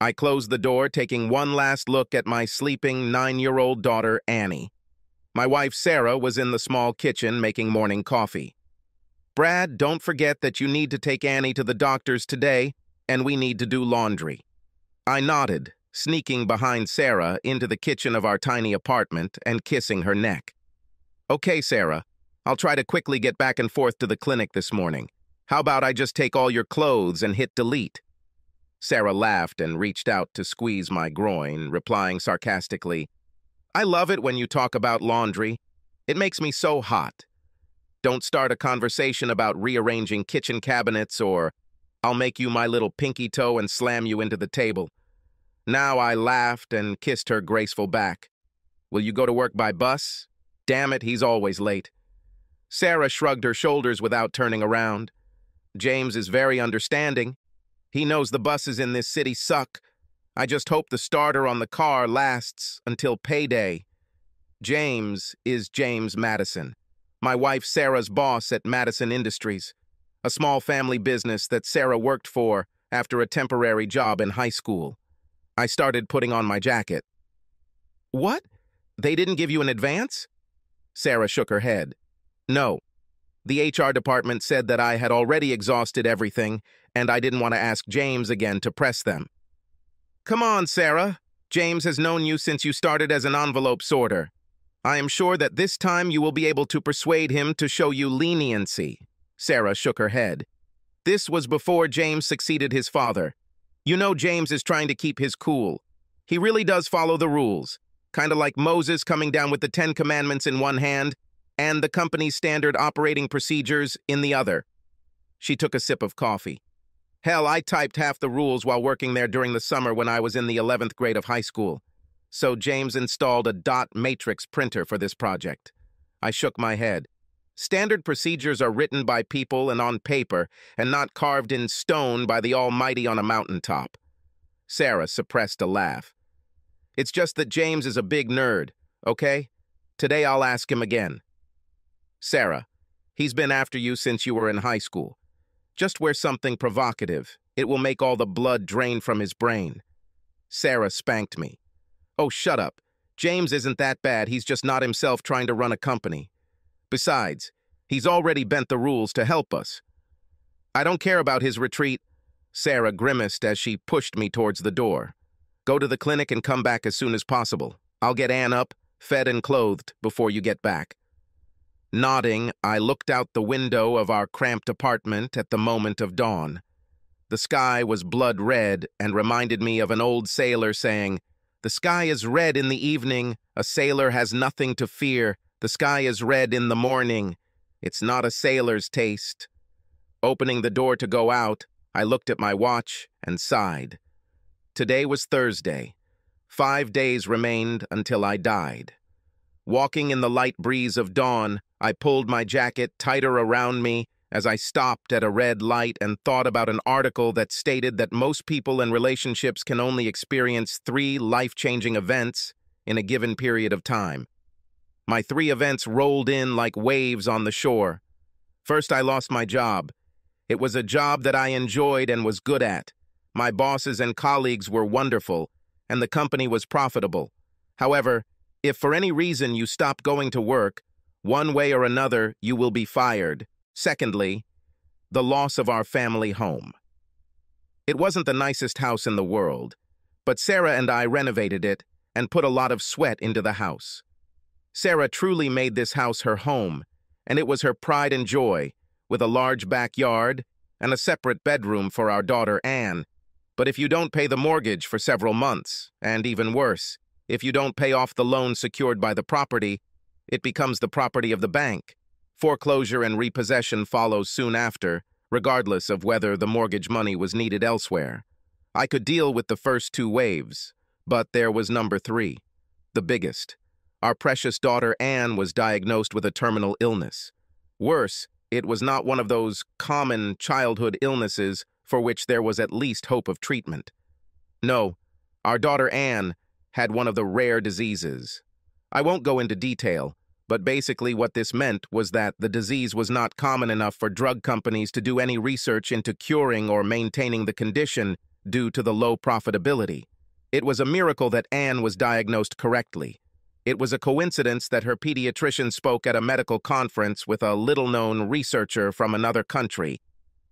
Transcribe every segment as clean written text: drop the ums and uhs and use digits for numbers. I closed the door, taking one last look at my sleeping 9-year-old daughter, Annie. My wife, Sarah, was in the small kitchen making morning coffee. "Brad, don't forget that you need to take Annie to the doctor's today, and we need to do laundry." I nodded, sneaking behind Sarah into the kitchen of our tiny apartment and kissing her neck. "Okay, Sarah, I'll try to quickly get back and forth to the clinic this morning. How about I just take all your clothes and hit delete?" Sarah laughed and reached out to squeeze my groin, replying sarcastically, "I love it when you talk about laundry. It makes me so hot. Don't start a conversation about rearranging kitchen cabinets or I'll make you my little pinky toe and slam you into the table." Now I laughed and kissed her graceful back. "Will you go to work by bus? Damn it, he's always late." Sarah shrugged her shoulders without turning around. "James is very understanding. He knows the buses in this city suck. I just hope the starter on the car lasts until payday." James is James Madison, my wife Sarah's boss at Madison Industries, a small family business that Sarah worked for after a temporary job in high school. I started putting on my jacket. "What? They didn't give you an advance?" Sarah shook her head. "No. The HR department said that I had already exhausted everything, and I didn't want to ask James again to press them." "Come on, Sarah. James has known you since you started as an envelope sorter. I am sure that this time you will be able to persuade him to show you leniency." Sarah shook her head. "This was before James succeeded his father. You know James is trying to keep his cool. He really does follow the rules, kind of like Moses coming down with the 10 Commandments in one hand and the company's standard operating procedures in the other." She took a sip of coffee. "Hell, I typed half the rules while working there during the summer when I was in the 11th grade of high school. So James installed a dot matrix printer for this project." I shook my head. "Standard procedures are written by people and on paper and not carved in stone by the Almighty on a mountaintop." Sarah suppressed a laugh. "It's just that James is a big nerd, okay? Today I'll ask him again." "Sarah, he's been after you since you were in high school. Just wear something provocative. It will make all the blood drain from his brain." Sarah spanked me. "Oh, shut up. James isn't that bad. He's just not himself trying to run a company. Besides, he's already bent the rules to help us." "I don't care about his retreat." Sarah grimaced as she pushed me towards the door. "Go to the clinic and come back as soon as possible. I'll get Ann up, fed and clothed before you get back." Nodding, I looked out the window of our cramped apartment at the moment of dawn. The sky was blood red and reminded me of an old sailor saying, "The sky is red in the evening. A sailor has nothing to fear. The sky is red in the morning. It's not a sailor's taste." Opening the door to go out, I looked at my watch and sighed. Today was Thursday. 5 days remained until I died. Walking in the light breeze of dawn, I pulled my jacket tighter around me as I stopped at a red light and thought about an article that stated that most people in relationships can only experience 3 life-changing events in a given period of time. My 3 events rolled in like waves on the shore. First, I lost my job. It was a job that I enjoyed and was good at. My bosses and colleagues were wonderful, and the company was profitable. However, if for any reason you stop going to work, one way or another, you will be fired. Secondly, the loss of our family home. It wasn't the nicest house in the world, but Sarah and I renovated it and put a lot of sweat into the house. Sarah truly made this house her home, and it was her pride and joy, with a large backyard and a separate bedroom for our daughter Ann. But if you don't pay the mortgage for several months, and even worse, if you don't pay off the loan secured by the property, it becomes the property of the bank. Foreclosure and repossession follows soon after, regardless of whether the mortgage money was needed elsewhere. I could deal with the first 2 waves, but there was number 3, the biggest. Our precious daughter Ann was diagnosed with a terminal illness. Worse, it was not one of those common childhood illnesses for which there was at least hope of treatment. No, our daughter Ann had one of the rare diseases. I won't go into detail, but basically what this meant was that the disease was not common enough for drug companies to do any research into curing or maintaining the condition due to the low profitability. It was a miracle that Anne was diagnosed correctly. It was a coincidence that her pediatrician spoke at a medical conference with a little-known researcher from another country.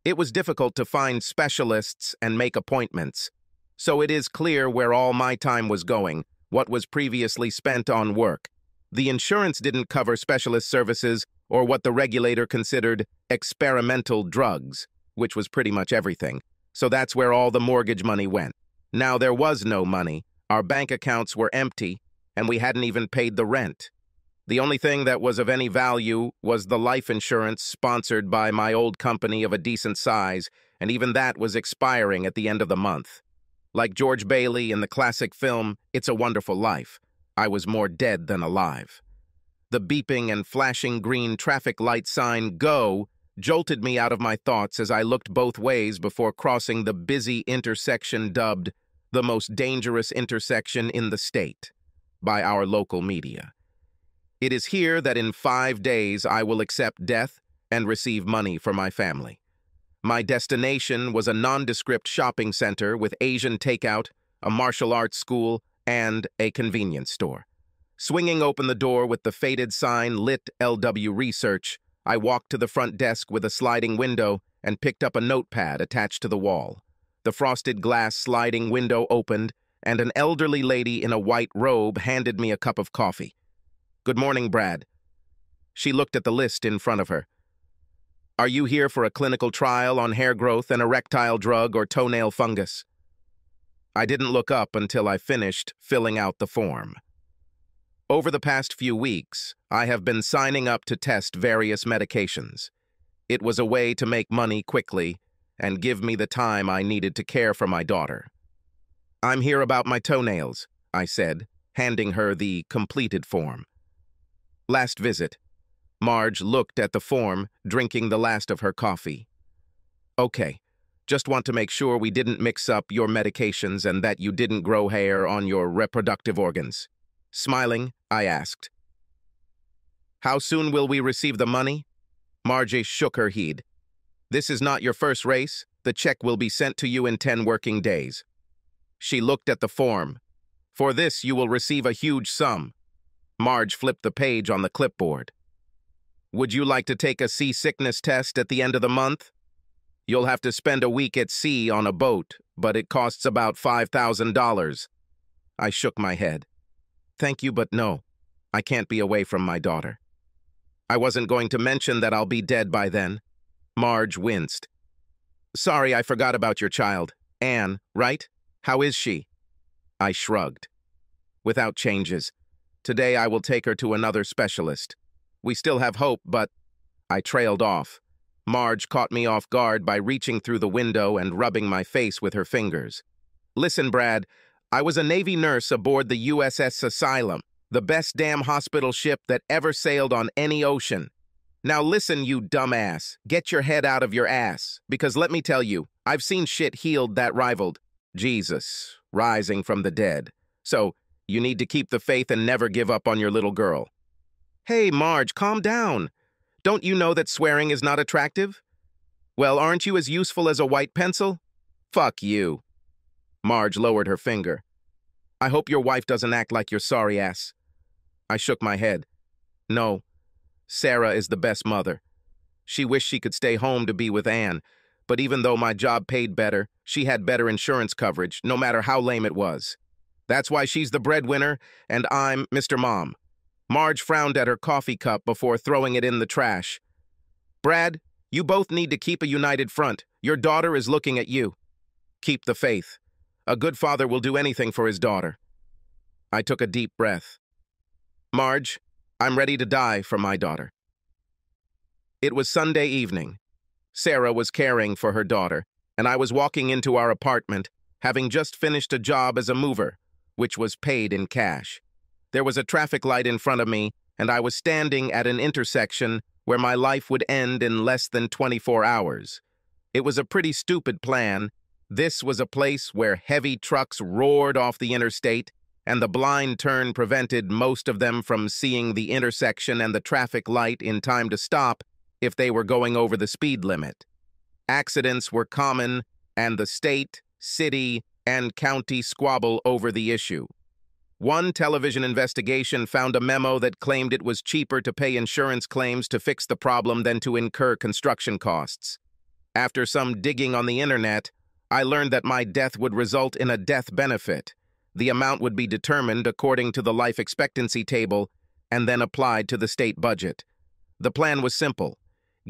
It was difficult to find specialists and make appointments. So it is clear where all my time was going, what was previously spent on work. The insurance didn't cover specialist services or what the regulator considered experimental drugs, which was pretty much everything. So that's where all the mortgage money went. Now there was no money, our bank accounts were empty, and we hadn't even paid the rent. The only thing that was of any value was the life insurance sponsored by my old company of a decent size, and even that was expiring at the end of the month. Like George Bailey in the classic film, It's a Wonderful Life, I was more dead than alive. The beeping and flashing green traffic light sign, "Go," jolted me out of my thoughts as I looked both ways before crossing the busy intersection dubbed the most dangerous intersection in the state by our local media. It is here that in 5 days I will accept death and receive money for my family. My destination was a nondescript shopping center with Asian takeout, a martial arts school, and a convenience store. Swinging open the door with the faded sign Lit LW Research, I walked to the front desk with a sliding window and picked up a notepad attached to the wall. The frosted glass sliding window opened, and an elderly lady in a white robe handed me a cup of coffee. "Good morning, Brad." She looked at the list in front of her. "Are you here for a clinical trial on hair growth, an erectile drug, or toenail fungus?" I didn't look up until I finished filling out the form. Over the past few weeks, I have been signing up to test various medications. It was a way to make money quickly and give me the time I needed to care for my daughter. "I'm here about my toenails," I said, handing her the completed form. "Last visit." Marge looked at the form, drinking the last of her coffee. "Okay, just want to make sure we didn't mix up your medications and that you didn't grow hair on your reproductive organs." Smiling, I asked, "How soon will we receive the money?" Marge shook her head. "This is not your first race. The check will be sent to you in 10 working days. She looked at the form. "For this, you will receive a huge sum." Marge flipped the page on the clipboard. "Would you like to take a seasickness test at the end of the month? You'll have to spend a week at sea on a boat, but it costs about $5,000. I shook my head. "Thank you, but no. I can't be away from my daughter." "I wasn't going to mention that I'll be dead by then." Marge winced. "Sorry, I forgot about your child. Anne, right? How is she?" I shrugged. "Without changes. Today I will take her to another specialist. We still have hope, but..." I trailed off. Marge caught me off guard by reaching through the window and rubbing my face with her fingers. "Listen, Brad, I was a Navy nurse aboard the USS Asylum, the best damn hospital ship that ever sailed on any ocean. Now listen, you dumbass, get your head out of your ass, because let me tell you, I've seen shit healed that rivaled Jesus rising from the dead. So, you need to keep the faith and never give up on your little girl." "Hey, Marge, calm down. Don't you know that swearing is not attractive? Well, aren't you as useful as a white pencil? Fuck you." Marge lowered her finger. "I hope your wife doesn't act like your sorry ass." I shook my head. "No, Sarah is the best mother. She wished she could stay home to be with Anne. But even though my job paid better, she had better insurance coverage, no matter how lame it was. That's why she's the breadwinner, and I'm Mr. Mom." Marge frowned at her coffee cup before throwing it in the trash. "Brad, you both need to keep a united front. Your daughter is looking at you. Keep the faith. A good father will do anything for his daughter." I took a deep breath. "Marge, I'm ready to die for my daughter." It was Sunday evening. Sarah was caring for her daughter, and I was walking into our apartment, having just finished a job as a mover, which was paid in cash. There was a traffic light in front of me, and I was standing at an intersection where my life would end in less than 24 hours. It was a pretty stupid plan. This was a place where heavy trucks roared off the interstate, and the blind turn prevented most of them from seeing the intersection and the traffic light in time to stop if they were going over the speed limit. Accidents were common, and the state, city, and county squabble over the issue. One television investigation found a memo that claimed it was cheaper to pay insurance claims to fix the problem than to incur construction costs. After some digging on the internet, I learned that my death would result in a death benefit. The amount would be determined according to the life expectancy table and then applied to the state budget. The plan was simple.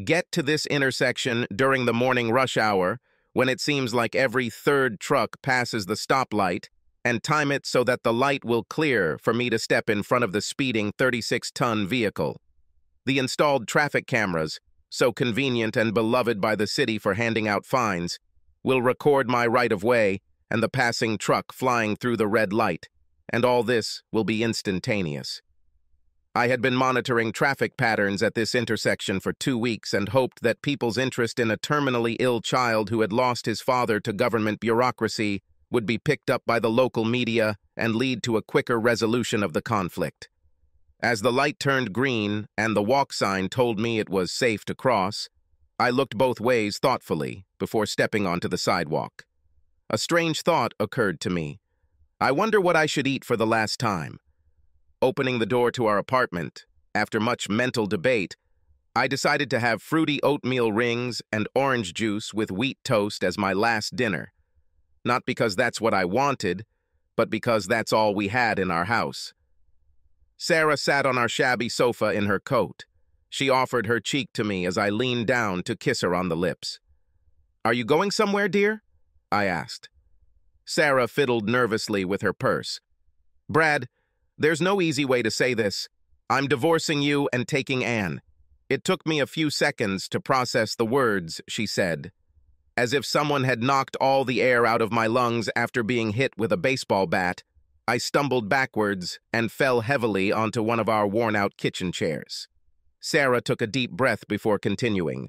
Get to this intersection during the morning rush hour, when it seems like every third truck passes the stoplight, and time it so that the light will clear for me to step in front of the speeding 36-ton vehicle. The installed traffic cameras, so convenient and beloved by the city for handing out fines, will record my right-of-way and the passing truck flying through the red light, and all this will be instantaneous. I had been monitoring traffic patterns at this intersection for 2 weeks and hoped that people's interest in a terminally ill child who had lost his father to government bureaucracy would be picked up by the local media and lead to a quicker resolution of the conflict. As the light turned green and the walk sign told me it was safe to cross, I looked both ways thoughtfully before stepping onto the sidewalk. A strange thought occurred to me. I wonder what I should eat for the last time. Opening the door to our apartment, after much mental debate, I decided to have fruity oatmeal rings and orange juice with wheat toast as my last dinner. Not because that's what I wanted, but because that's all we had in our house. Sarah sat on our shabby sofa in her coat. She offered her cheek to me as I leaned down to kiss her on the lips. "Are you going somewhere, dear?" I asked. Sarah fiddled nervously with her purse. "Brad, there's no easy way to say this. I'm divorcing you and taking Anne." It took me a few seconds to process the words she said, as if someone had knocked all the air out of my lungs after being hit with a baseball bat. I stumbled backwards and fell heavily onto one of our worn-out kitchen chairs. Sarah took a deep breath before continuing.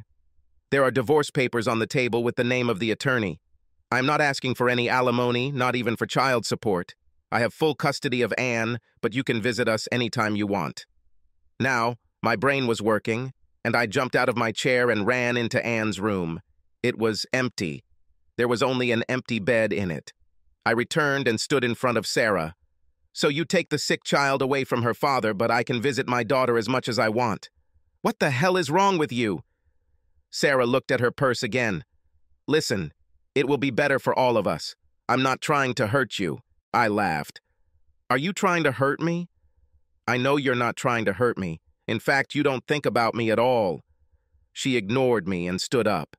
"There are divorce papers on the table with the name of the attorney. I'm not asking for any alimony, not even for child support. I have full custody of Anne, but you can visit us anytime you want." Now, my brain was working, and I jumped out of my chair and ran into Anne's room. It was empty. There was only an empty bed in it. I returned and stood in front of Sarah. "So you take the sick child away from her father, but I can visit my daughter as much as I want. What the hell is wrong with you?" Sarah looked at her purse again. "Listen, it will be better for all of us. I'm not trying to hurt you." I laughed. "Are you trying to hurt me?" "I know you're not trying to hurt me. In fact, you don't think about me at all." She ignored me and stood up.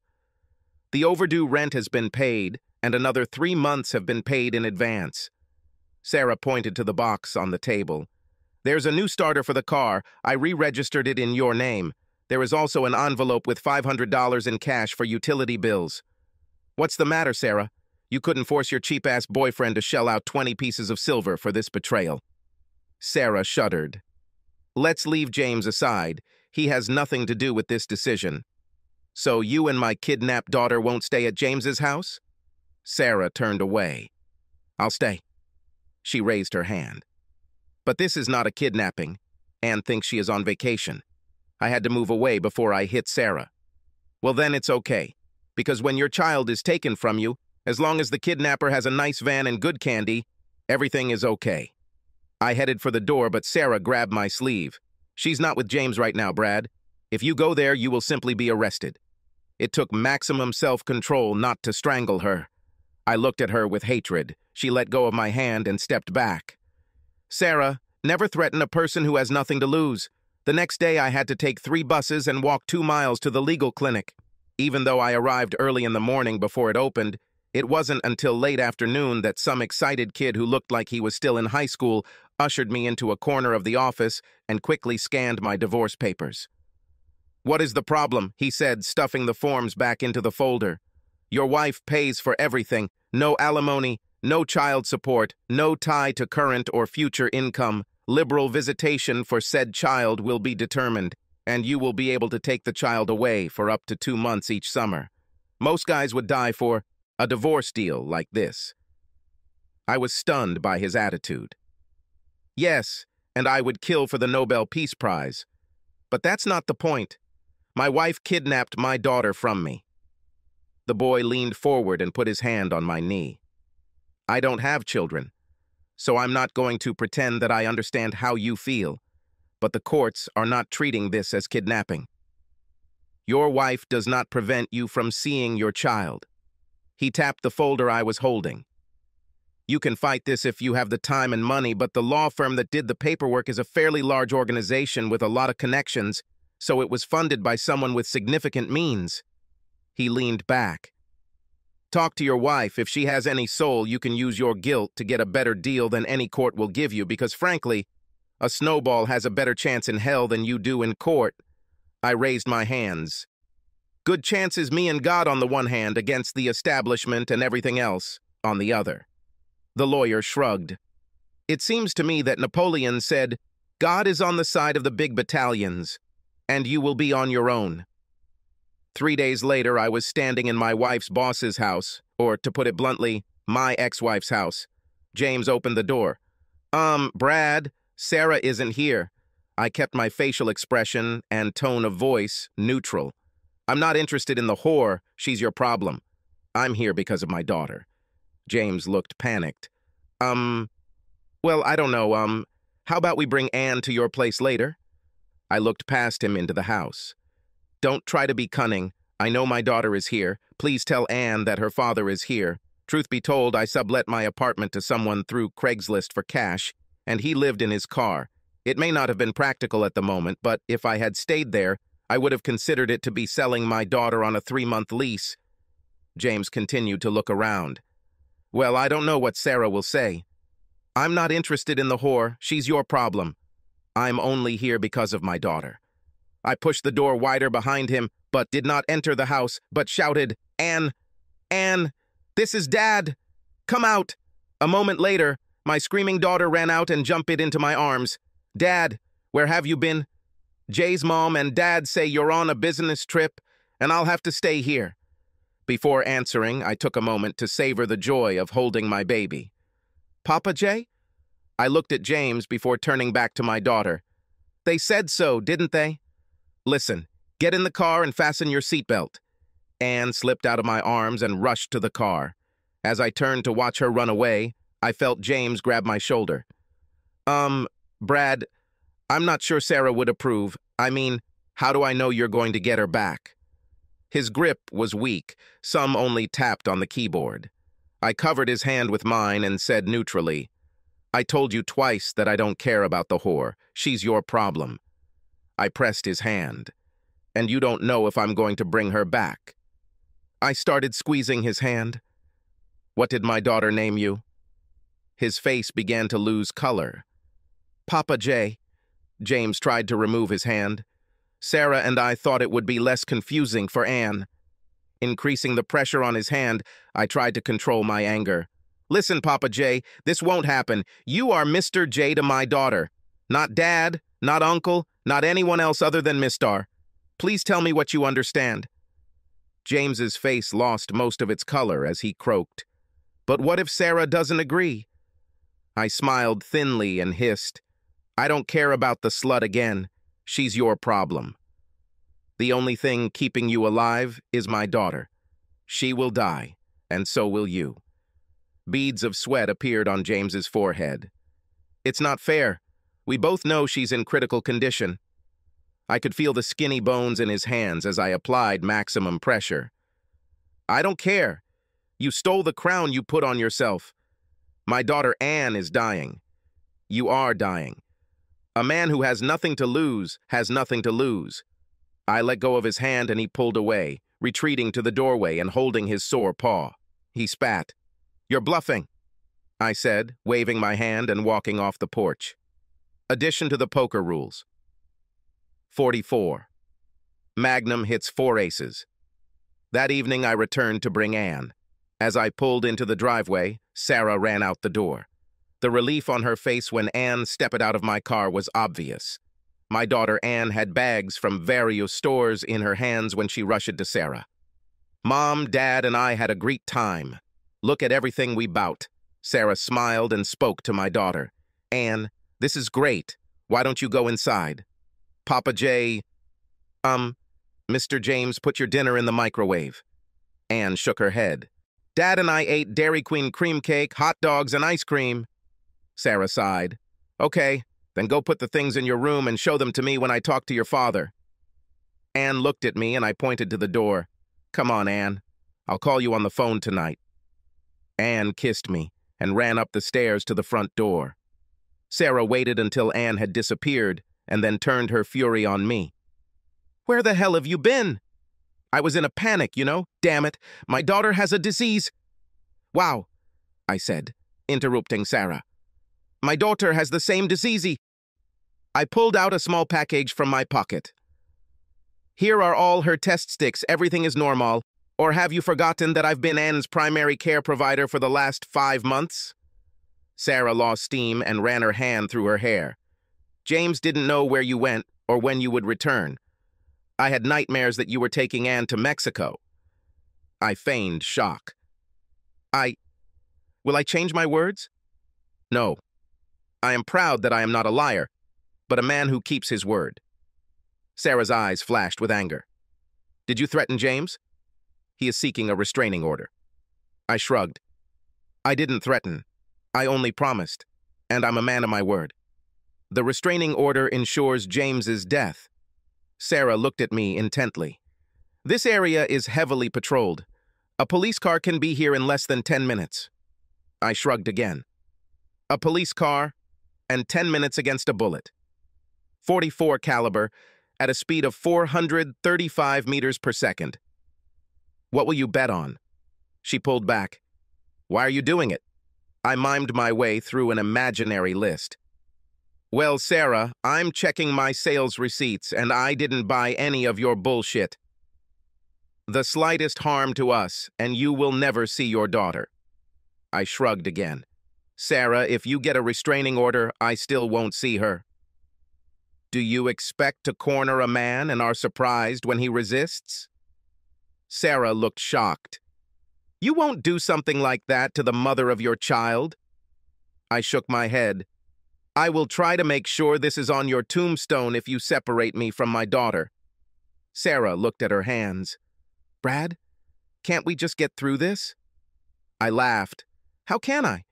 "The overdue rent has been paid, and another 3 months have been paid in advance." Sarah pointed to the box on the table. "There's a new starter for the car. I re-registered it in your name. There is also an envelope with $500 in cash for utility bills." "What's the matter, Sarah? You couldn't force your cheap-ass boyfriend to shell out 20 pieces of silver for this betrayal." Sarah shuddered. "Let's leave James aside. He has nothing to do with this decision. So you and my kidnapped daughter won't stay at James's house?" Sarah turned away. "I'll stay." She raised her hand. "But this is not a kidnapping. Anne thinks she is on vacation. I had to move away before I hit Sarah." "Well, then it's okay. Because when your child is taken from you, as long as the kidnapper has a nice van and good candy, everything is okay." I headed for the door, but Sarah grabbed my sleeve. "She's not with James right now, Brad. If you go there, you will simply be arrested." It took maximum self-control not to strangle her. I looked at her with hatred. She let go of my hand and stepped back. "Sarah, never threaten a person who has nothing to lose." The next day, I had to take 3 buses and walk 2 miles to the legal clinic. Even though I arrived early in the morning before it opened, it wasn't until late afternoon that some excited kid who looked like he was still in high school ushered me into a corner of the office and quickly scanned my divorce papers. "What is the problem?" he said, stuffing the forms back into the folder. "Your wife pays for everything. No alimony, no child support, no tie to current or future income. Liberal visitation for said child will be determined, and you will be able to take the child away for up to 2 months each summer. Most guys would die for a divorce deal like this." I was stunned by his attitude. Yes, and I would kill for the Nobel Peace Prize. But that's not the point. My wife kidnapped my daughter from me. The boy leaned forward and put his hand on my knee. I don't have children, so I'm not going to pretend that I understand how you feel, but the courts are not treating this as kidnapping. Your wife does not prevent you from seeing your child. He tapped the folder I was holding. You can fight this if you have the time and money, but the law firm that did the paperwork is a fairly large organization with a lot of connections, so it was funded by someone with significant means. He leaned back. Talk to your wife. If she has any soul, you can use your guilt to get a better deal than any court will give you, because frankly, a snowball has a better chance in hell than you do in court. I raised my hands. Good chances me and God on the one hand, against the establishment and everything else on the other. The lawyer shrugged. It seems to me that Napoleon said, God is on the side of the big battalions, and you will be on your own. 3 days later, I was standing in my wife's boss's house, or to put it bluntly, my ex-wife's house. James opened the door. Brad, Sarah isn't here. I kept my facial expression and tone of voice neutral. I'm not interested in the whore, she's your problem. I'm here because of my daughter. James looked panicked. Well, I don't know, how about we bring Anne to your place later? I looked past him into the house. Don't try to be cunning. I know my daughter is here. Please tell Anne that her father is here. Truth be told, I sublet my apartment to someone through Craigslist for cash, and he lived in his car. It may not have been practical at the moment, but if I had stayed there, I would have considered it to be selling my daughter on a 3-month lease. James continued to look around. Well, I don't know what Sarah will say. I'm not interested in the whore. She's your problem. I'm only here because of my daughter. I pushed the door wider behind him, but did not enter the house, but shouted, Anne, Anne, this is Dad. Come out. A moment later, my screaming daughter ran out and jumped into my arms. Dad, where have you been? Jay's mom and Dad say you're on a business trip, and I'll have to stay here. Before answering, I took a moment to savor the joy of holding my baby. Papa Jay? I looked at James before turning back to my daughter. They said so, didn't they? Listen, get in the car and fasten your seatbelt. Anne slipped out of my arms and rushed to the car. As I turned to watch her run away, I felt James grab my shoulder. Brad, I'm not sure Sarah would approve. I mean, how do I know you're going to get her back? His grip was weak. Some only tapped on the keyboard. I covered his hand with mine and said neutrally, I told you twice that I don't care about the whore. She's your problem. I pressed his hand. And you don't know if I'm going to bring her back. I started squeezing his hand. What did my daughter name you? His face began to lose color. Papa Jay. James tried to remove his hand. Sarah and I thought it would be less confusing for Anne. Increasing the pressure on his hand, I tried to control my anger. Listen, Papa Jay, this won't happen. You are Mr. Jay to my daughter. Not Dad, not Uncle, not anyone else other than Mistar. Please tell me what you understand. James's face lost most of its color as he croaked. But what if Sarah doesn't agree? I smiled thinly and hissed. I don't care about the slut again. She's your problem. The only thing keeping you alive is my daughter. She will die, and so will you. Beads of sweat appeared on James's forehead. It's not fair. We both know she's in critical condition. I could feel the skinny bones in his hands as I applied maximum pressure. I don't care. You stole the crown you put on yourself. My daughter Anne is dying. You are dying. A man who has nothing to lose has nothing to lose. I let go of his hand and he pulled away, retreating to the doorway and holding his sore paw. He spat. You're bluffing, I said, waving my hand and walking off the porch. Addition to the poker rules. 44. Magnum hits 4 aces. That evening I returned to bring Anne. As I pulled into the driveway, Sarah ran out the door. The relief on her face when Anne stepped out of my car was obvious. My daughter Anne had bags from various stores in her hands when she rushed to Sarah. Mom, Dad, and I had a great time. Look at everything we bout. Sarah smiled and spoke to my daughter. Anne, this is great. Why don't you go inside? Papa Jay, Mr. James put your dinner in the microwave. Anne shook her head. Dad and I ate Dairy Queen cream cake, hot dogs, and ice cream. Sarah sighed. Okay, then go put the things in your room and show them to me when I talk to your father. Anne looked at me and I pointed to the door. Come on, Anne. I'll call you on the phone tonight. Anne kissed me and ran up the stairs to the front door. Sarah waited until Anne had disappeared and then turned her fury on me. Where the hell have you been? I was in a panic, you know. Damn it, my daughter has a disease. Wow, I said, interrupting Sarah. My daughter has the same disease. I pulled out a small package from my pocket. Here are all her test sticks. Everything is normal. Or have you forgotten that I've been Anne's primary care provider for the last 5 months? Sarah lost steam and ran her hand through her hair. James didn't know where you went or when you would return. I had nightmares that you were taking Anne to Mexico. I feigned shock. Will I change my words? No. I am proud that I am not a liar, but a man who keeps his word. Sarah's eyes flashed with anger. Did you threaten James? He is seeking a restraining order. I shrugged. I didn't threaten. I only promised, and I'm a man of my word. The restraining order ensures James's death. Sarah looked at me intently. This area is heavily patrolled. A police car can be here in less than 10 minutes. I shrugged again. A police car and 10 minutes against a bullet. 44 caliber at a speed of 435 meters per second. What will you bet on? She pulled back. Why are you doing it? I mimed my way through an imaginary list. Well, Sarah, I'm checking my sales receipts, and I didn't buy any of your bullshit. The slightest harm to us, and you will never see your daughter. I shrugged again. Sarah, if you get a restraining order, I still won't see her. Do you expect to corner a man and are surprised when he resists? Sarah looked shocked. You won't do something like that to the mother of your child? I shook my head. I will try to make sure this is on your tombstone if you separate me from my daughter. Sarah looked at her hands. Brad, can't we just get through this? I laughed. How can I?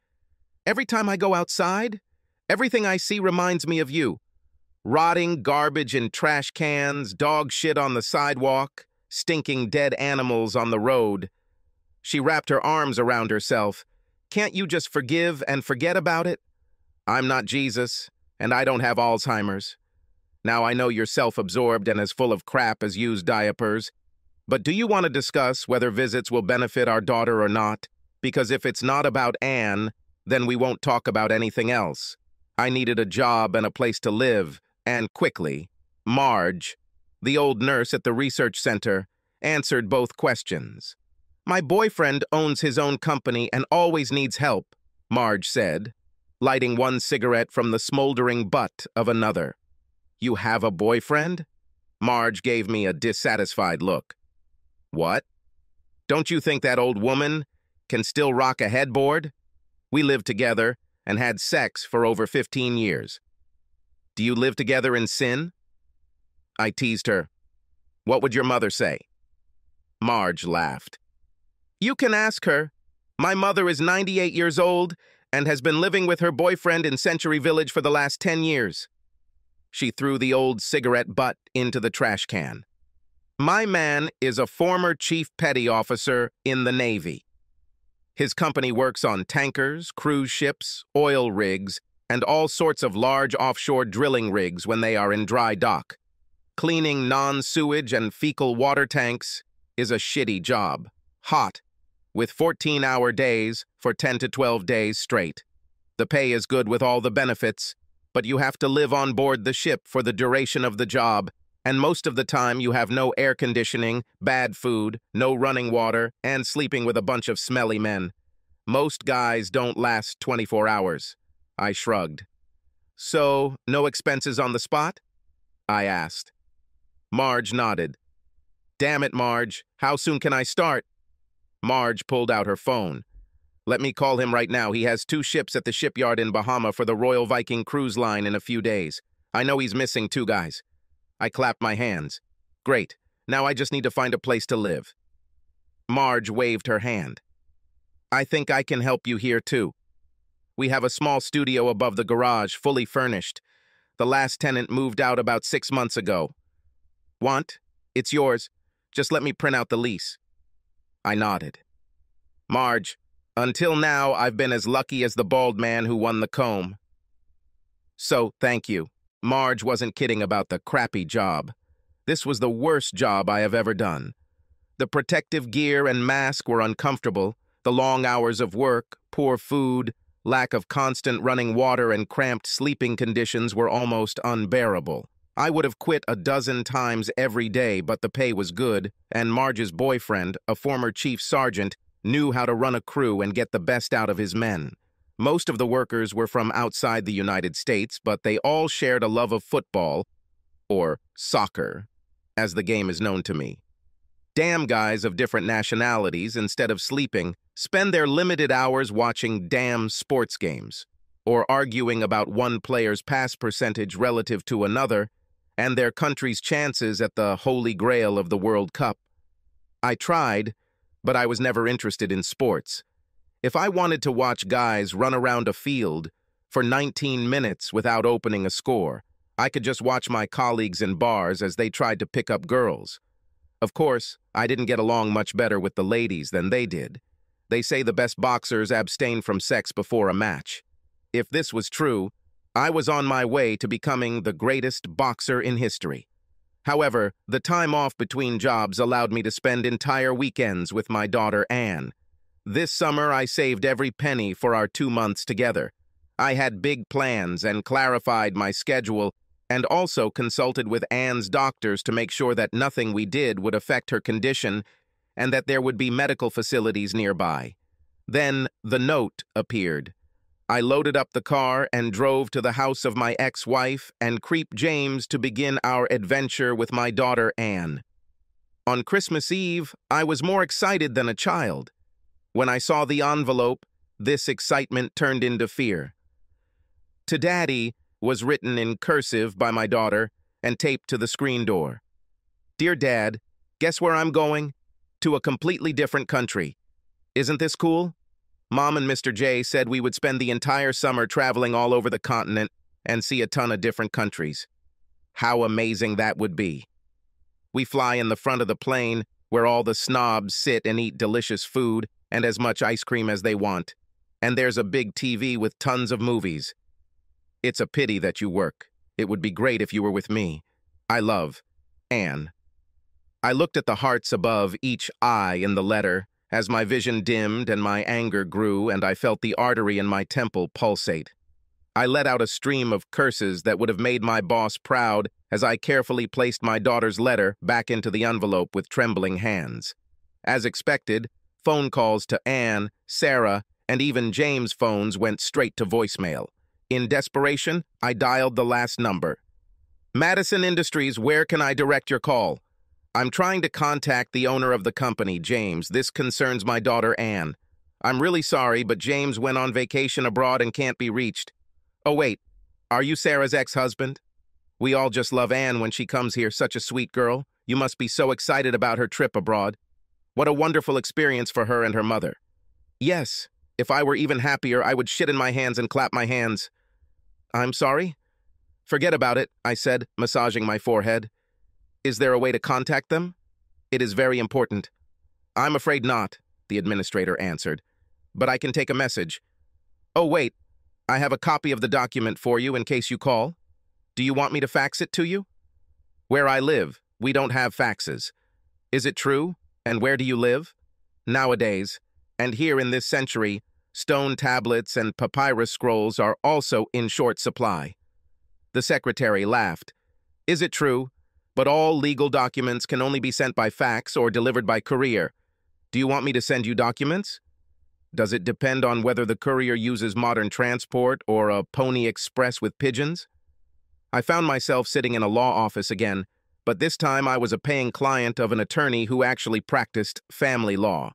Every time I go outside, everything I see reminds me of you. Rotting garbage in trash cans, dog shit on the sidewalk, stinking dead animals on the road. She wrapped her arms around herself. Can't you just forgive and forget about it? I'm not Jesus, and I don't have Alzheimer's. Now I know you're self-absorbed and as full of crap as used diapers, but do you want to discuss whether visits will benefit our daughter or not? Because if it's not about Anne, then we won't talk about anything else. I needed a job and a place to live, and quickly, Marge, the old nurse at the research center, answered both questions. My boyfriend owns his own company and always needs help, Marge said, lighting one cigarette from the smoldering butt of another. You have a boyfriend? Marge gave me a dissatisfied look. What? Don't you think that old woman can still rock a headboard? We lived together and had sex for over 15 years. Do you live together in sin? I teased her. What would your mother say? Marge laughed. You can ask her. My mother is 98 years old and has been living with her boyfriend in Century Village for the last 10 years. She threw the old cigarette butt into the trash can. My man is a former chief petty officer in the Navy. His company works on tankers, cruise ships, oil rigs, and all sorts of large offshore drilling rigs when they are in dry dock. Cleaning non-sewage and fecal water tanks is a shitty job. Hot, with 14-hour days for 10 to 12 days straight. The pay is good with all the benefits, but you have to live on board the ship for the duration of the job, and most of the time you have no air conditioning, bad food, no running water, and sleeping with a bunch of smelly men. Most guys don't last 24 hours. I shrugged. So, no expenses on the spot? I asked. Marge nodded. Damn it, Marge, how soon can I start? Marge pulled out her phone. Let me call him right now. He has 2 ships at the shipyard in Bahama for the Royal Viking Cruise Line in a few days. I know he's missing 2 guys. I clapped my hands. Great. Now I just need to find a place to live. Marge waved her hand. I think I can help you here too. We have a small studio above the garage, fully furnished. The last tenant moved out about 6 months ago. Want? It's yours. Just let me print out the lease. I nodded. Marge, until now I've been as lucky as the bald man who won the comb. So, thank you. Marge wasn't kidding about the crappy job. This was the worst job I have ever done. The protective gear and mask were uncomfortable, the long hours of work, poor food, lack of constant running water and cramped sleeping conditions were almost unbearable. I would have quit a dozen times every day, but the pay was good, and Marge's boyfriend, a former chief sergeant, knew how to run a crew and get the best out of his men. Most of the workers were from outside the United States, but they all shared a love of football, or soccer, as the game is known to me. Damn guys of different nationalities, instead of sleeping, spend their limited hours watching damn sports games, or arguing about one player's pass percentage relative to another and their country's chances at the holy grail of the World Cup. I tried, but I was never interested in sports. If I wanted to watch guys run around a field for 19 minutes without opening a score, I could just watch my colleagues in bars as they tried to pick up girls. Of course, I didn't get along much better with the ladies than they did. They say the best boxers abstain from sex before a match. If this was true, I was on my way to becoming the greatest boxer in history. However, the time off between jobs allowed me to spend entire weekends with my daughter Anne. This summer, I saved every penny for our 2 months together. I had big plans and clarified my schedule, and also consulted with Anne's doctors to make sure that nothing we did would affect her condition and that there would be medical facilities nearby. Then the note appeared. I loaded up the car and drove to the house of my ex-wife and creep James to begin our adventure with my daughter Anne. On Christmas Eve, I was more excited than a child. When I saw the envelope, this excitement turned into fear. To Daddy was written in cursive by my daughter and taped to the screen door. Dear Dad, guess where I'm going? To a completely different country. Isn't this cool? Mom and Mr. J said we would spend the entire summer traveling all over the continent and see a ton of different countries. How amazing that would be. We fly in the front of the plane where all the snobs sit and eat delicious food and as much ice cream as they want. And there's a big TV with tons of movies. It's a pity that you work. It would be great if you were with me. I love, Anne. I looked at the hearts above each I in the letter as my vision dimmed and my anger grew and I felt the artery in my temple pulsate. I let out a stream of curses that would have made my boss proud as I carefully placed my daughter's letter back into the envelope with trembling hands. As expected, phone calls to Anne, Sarah, and even James' phones went straight to voicemail. In desperation, I dialed the last number. Madison Industries, where can I direct your call? I'm trying to contact the owner of the company, James. This concerns my daughter, Anne. I'm really sorry, but James went on vacation abroad and can't be reached. Oh, wait, are you Sarah's ex-husband? We all just love Anne when she comes here, such a sweet girl. You must be so excited about her trip abroad. What a wonderful experience for her and her mother. Yes, if I were even happier, I would shit in my hands and clap my hands. I'm sorry? Forget about it, I said, massaging my forehead. Is there a way to contact them? It is very important. I'm afraid not, the administrator answered, but I can take a message. Oh, wait, I have a copy of the document for you in case you call. Do you want me to fax it to you? Where I live, we don't have faxes. Is it true? And where do you live? Nowadays, and here in this century, stone tablets and papyrus scrolls are also in short supply. The secretary laughed. Is it true? But all legal documents can only be sent by fax or delivered by courier. Do you want me to send you documents? Does it depend on whether the courier uses modern transport or a Pony Express with pigeons? I found myself sitting in a law office again, but this time I was a paying client of an attorney who actually practiced family law.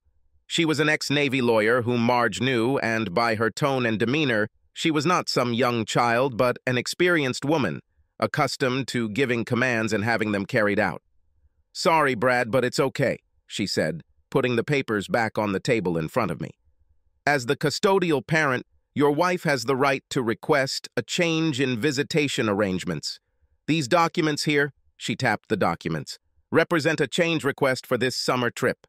She was an ex-Navy lawyer whom Marge knew, and by her tone and demeanor, she was not some young child, but an experienced woman, accustomed to giving commands and having them carried out. Sorry, Brad, but it's okay, she said, putting the papers back on the table in front of me. As the custodial parent, your wife has the right to request a change in visitation arrangements. These documents here, she tapped the documents, represent a change request for this summer trip.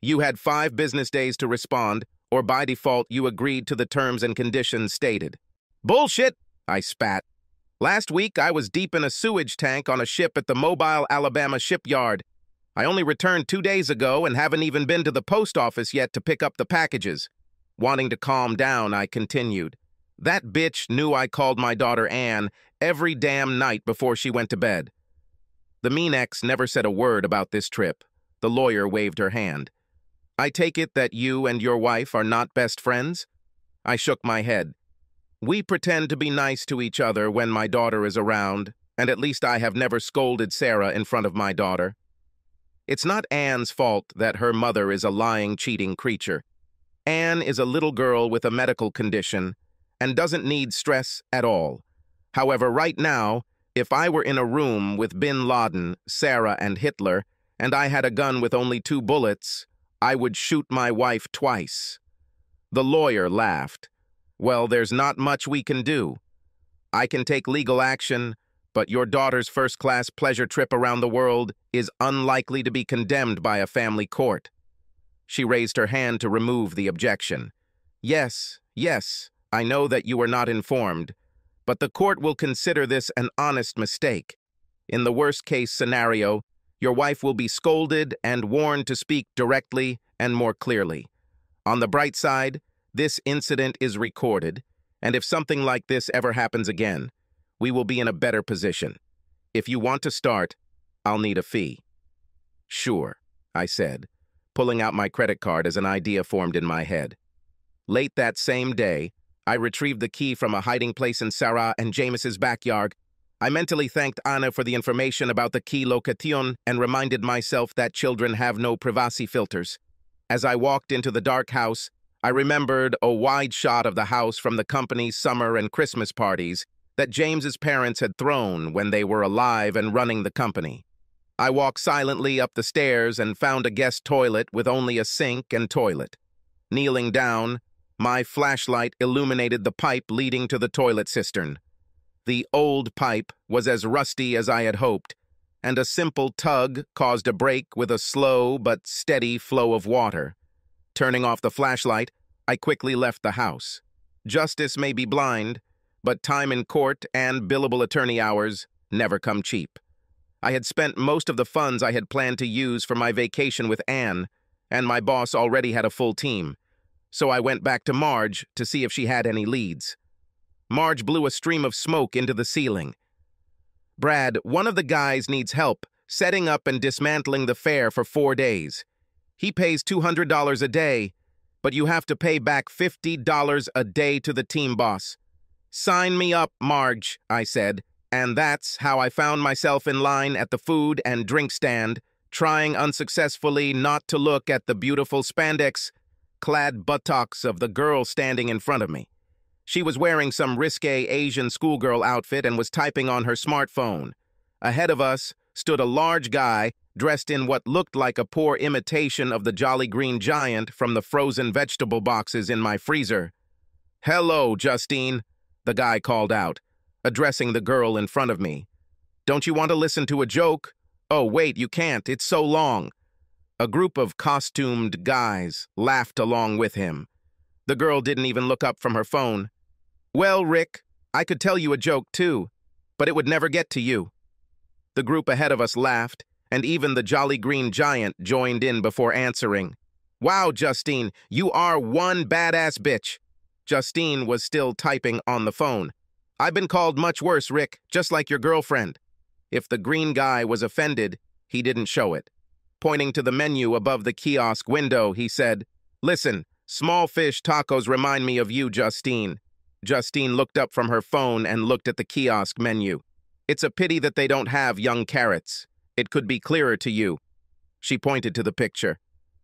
You had 5 business days to respond, or by default you agreed to the terms and conditions stated. Bullshit, I spat. Last week I was deep in a sewage tank on a ship at the Mobile, Alabama shipyard. I only returned 2 days ago and haven't even been to the post office yet to pick up the packages. Wanting to calm down, I continued. That bitch knew I called my daughter Anne every damn night before she went to bed. The mean ex never said a word about this trip. The lawyer waved her hand. I take it that you and your wife are not best friends? I shook my head. We pretend to be nice to each other when my daughter is around, and at least I have never scolded Sarah in front of my daughter. It's not Anne's fault that her mother is a lying, cheating creature. Anne is a little girl with a medical condition and doesn't need stress at all. However, right now, if I were in a room with Bin Laden, Sarah, and Hitler, and I had a gun with only 2 bullets, I would shoot my wife twice. The lawyer laughed. Well, there's not much we can do. I can take legal action, but your daughter's first-class pleasure trip around the world is unlikely to be condemned by a family court. She raised her hand to remove the objection. Yes, I know that you were not informed, but the court will consider this an honest mistake. In the worst-case scenario, your wife will be scolded and warned to speak directly and more clearly. On the bright side, this incident is recorded, and if something like this ever happens again, we will be in a better position. If you want to start, I'll need a fee. Sure, I said, pulling out my credit card as an idea formed in my head. Late that same day, I retrieved the key from a hiding place in Sarah and Jameis's backyard. I mentally thanked Anna for the information about the key location and reminded myself that children have no privacy filters. As I walked into the dark house, I remembered a wide shot of the house from the company's summer and Christmas parties that James's parents had thrown when they were alive and running the company. I walked silently up the stairs and found a guest toilet with only a sink and toilet. Kneeling down, my flashlight illuminated the pipe leading to the toilet cistern. The old pipe was as rusty as I had hoped, and a simple tug caused a break with a slow but steady flow of water. Turning off the flashlight, I quickly left the house. Justice may be blind, but time in court and billable attorney hours never come cheap. I had spent most of the funds I had planned to use for my vacation with Anne, and my boss already had a full team. So I went back to Marge to see if she had any leads. Marge blew a stream of smoke into the ceiling. Brad, one of the guys needs help setting up and dismantling the fair for 4 days. He pays $200 a day, but you have to pay back $50 a day to the team boss. Sign me up, Marge, I said, and that's how I found myself in line at the food and drink stand, trying unsuccessfully not to look at the beautiful spandex clad buttocks of the girl standing in front of me. She was wearing some risque Asian schoolgirl outfit and was typing on her smartphone. Ahead of us stood a large guy dressed in what looked like a poor imitation of the Jolly Green Giant from the frozen vegetable boxes in my freezer. "Hello, Justine," the guy called out, addressing the girl in front of me. "Don't you want to listen to a joke? Oh, wait, you can't, it's so long." A group of costumed guys laughed along with him. The girl didn't even look up from her phone. "Well, Rick, I could tell you a joke too, but it would never get to you." The group ahead of us laughed, and even the Jolly Green Giant joined in before answering. "Wow, Justine, you are one badass bitch." Justine was still typing on the phone. "I've been called much worse, Rick, just like your girlfriend." If the green guy was offended, he didn't show it. Pointing to the menu above the kiosk window, he said, "Listen, small fish tacos remind me of you, Justine." Justine looked up from her phone and looked at the kiosk menu. "It's a pity that they don't have young carrots. It could be clearer to you." She pointed to the picture.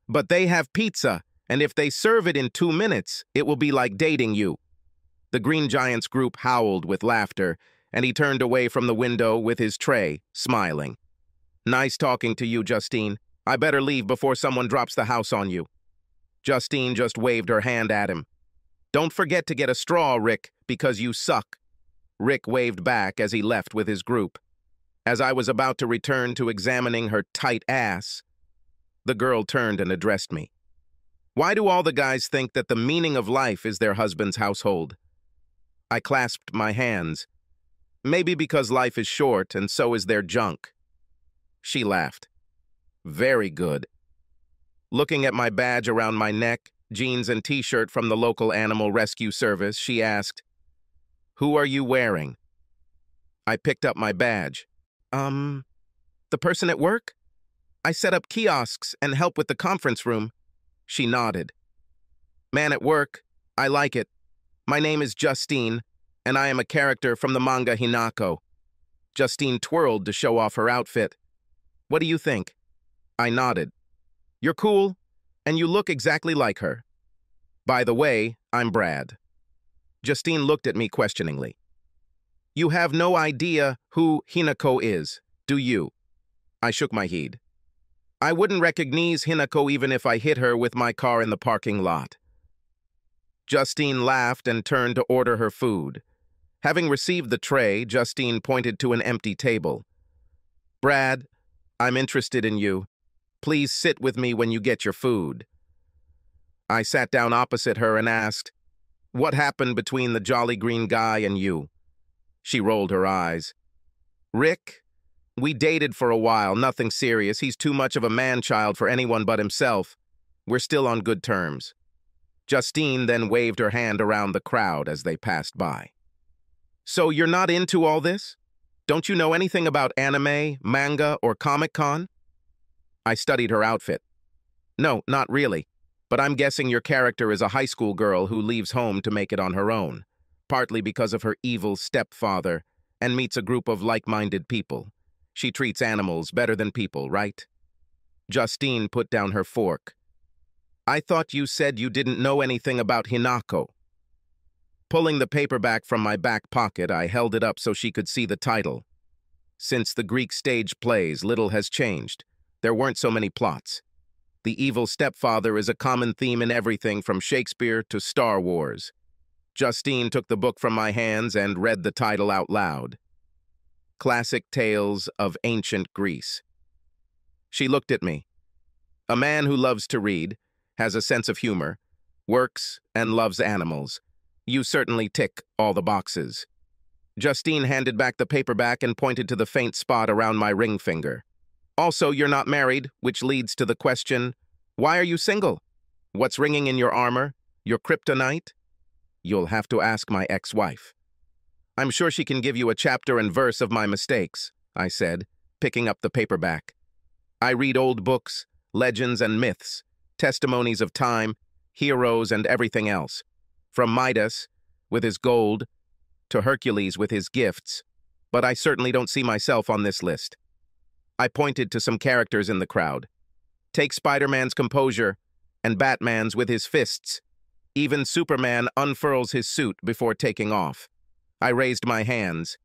"But they have pizza, and if they serve it in 2 minutes, it will be like dating you." The Green Giant's group howled with laughter, and he turned away from the window with his tray, smiling. "Nice talking to you, Justine," I better leave before someone drops the house on you. Justine just waved her hand at him. Don't forget to get a straw, Rick, because you suck. Rick waved back as he left with his group. As I was about to return to examining her tight ass, the girl turned and addressed me. Why do all the guys think that the meaning of life is their husband's household? I clasped my hands. Maybe because life is short and so is their junk. She laughed. Very good. Looking at my badge around my neck, jeans and t-shirt from the local animal rescue service, she asked, "Who are you wearing?" I picked up my badge. The person at work? I set up kiosks and help with the conference room. She nodded. Man at work, I like it. My name is Justine, and I am a character from the manga Hinako. Justine twirled to show off her outfit. What do you think? I nodded. You're cool, and you look exactly like her. By the way, I'm Brad. Justine looked at me questioningly. You have no idea who Hinako is, do you? I shook my head. I wouldn't recognize Hinako even if I hit her with my car in the parking lot. Justine laughed and turned to order her food. Having received the tray, Justine pointed to an empty table. Brad, I'm interested in you. Please sit with me when you get your food. I sat down opposite her and asked, What happened between the jolly green guy and you? She rolled her eyes. Rick, we dated for a while, nothing serious. He's too much of a man-child for anyone but himself. We're still on good terms. Justine then waved her hand around the crowd as they passed by. So you're not into all this? Don't you know anything about anime, manga, or Comic-Con? I studied her outfit. No, not really. But I'm guessing your character is a high school girl who leaves home to make it on her own, partly because of her evil stepfather, and meets a group of like-minded people. She treats animals better than people, right? Justine put down her fork. I thought you said you didn't know anything about Hinako. Pulling the paperback from my back pocket, I held it up so she could see the title. Since the Greek stage plays, little has changed. There weren't so many plots. The evil stepfather is a common theme in everything from Shakespeare to Star Wars. Justine took the book from my hands and read the title out loud. Classic Tales of Ancient Greece. She looked at me. A man who loves to read, has a sense of humor, works, and loves animals. You certainly tick all the boxes. Justine handed back the paperback and pointed to the faint spot around my ring finger. Also, you're not married, which leads to the question, why are you single? What's ringing in your armor? Your kryptonite? You'll have to ask my ex-wife. I'm sure she can give you a chapter and verse of my mistakes, I said, picking up the paperback. I read old books, legends and myths, testimonies of time, heroes and everything else, from Midas, with his gold, to Hercules with his gifts, but I certainly don't see myself on this list. I pointed to some characters in the crowd. Take Spider-Man's composure and Batman's with his fists. Even Superman unfurls his suit before taking off. I raised my hands.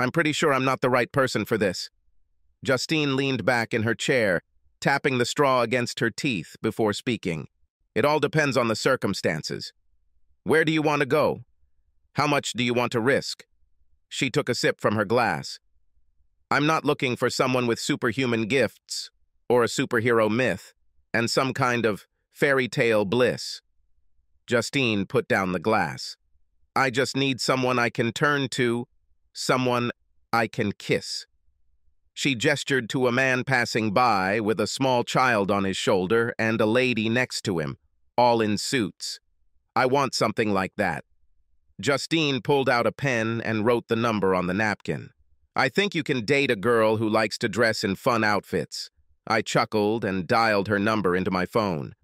I'm pretty sure I'm not the right person for this. Justine leaned back in her chair, tapping the straw against her teeth before speaking. It all depends on the circumstances. Where do you want to go? How much do you want to risk? She took a sip from her glass. I'm not looking for someone with superhuman gifts or a superhero myth and some kind of fairy tale bliss. Justine put down the glass. I just need someone I can turn to, someone I can kiss. She gestured to a man passing by with a small child on his shoulder and a lady next to him, all in suits. I want something like that. Justine pulled out a pen and wrote the number on the napkin. I think you can date a girl who likes to dress in fun outfits. I chuckled and dialed her number into my phone.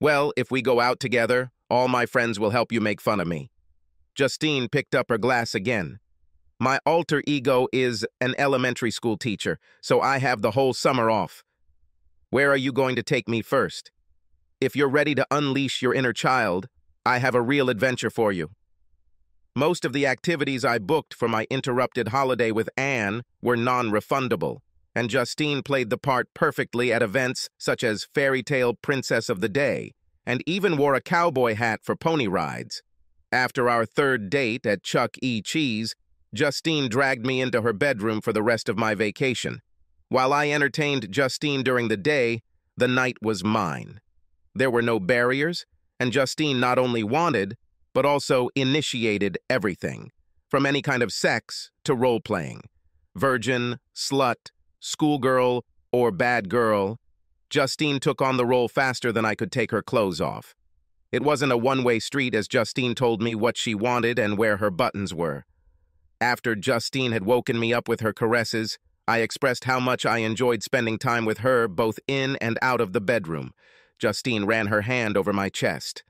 Well, if we go out together, all my friends will help you make fun of me. Justine picked up her glass again. My alter ego is an elementary school teacher, so I have the whole summer off. Where are you going to take me first? If you're ready to unleash your inner child, I have a real adventure for you. Most of the activities I booked for my interrupted holiday with Anne were non-refundable, and Justine played the part perfectly at events such as Fairy Tale Princess of the Day, and even wore a cowboy hat for pony rides. After our third date at Chuck E. Cheese, Justine dragged me into her bedroom for the rest of my vacation. While I entertained Justine during the day, the night was mine. There were no barriers, and Justine not only wanted, but also initiated everything, from any kind of sex to role-playing. Virgin, slut, schoolgirl, or bad girl, Justine took on the role faster than I could take her clothes off. It wasn't a one-way street, as Justine told me what she wanted and where her buttons were. After Justine had woken me up with her caresses, I expressed how much I enjoyed spending time with her both in and out of the bedroom. Justine ran her hand over my chest.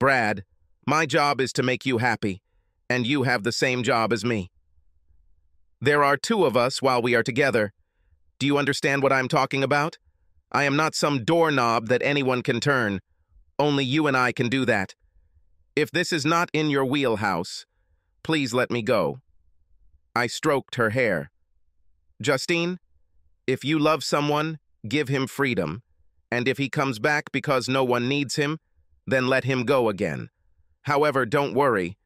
"Brad, my job is to make you happy, and you have the same job as me. There are two of us while we are together. Do you understand what I'm talking about? I am not some doorknob that anyone can turn. Only you and I can do that. If this is not in your wheelhouse, please let me go." I stroked her hair. "Justine, if you love someone, give him freedom, and if he comes back because no one needs him, then let him go again. However, don't worry,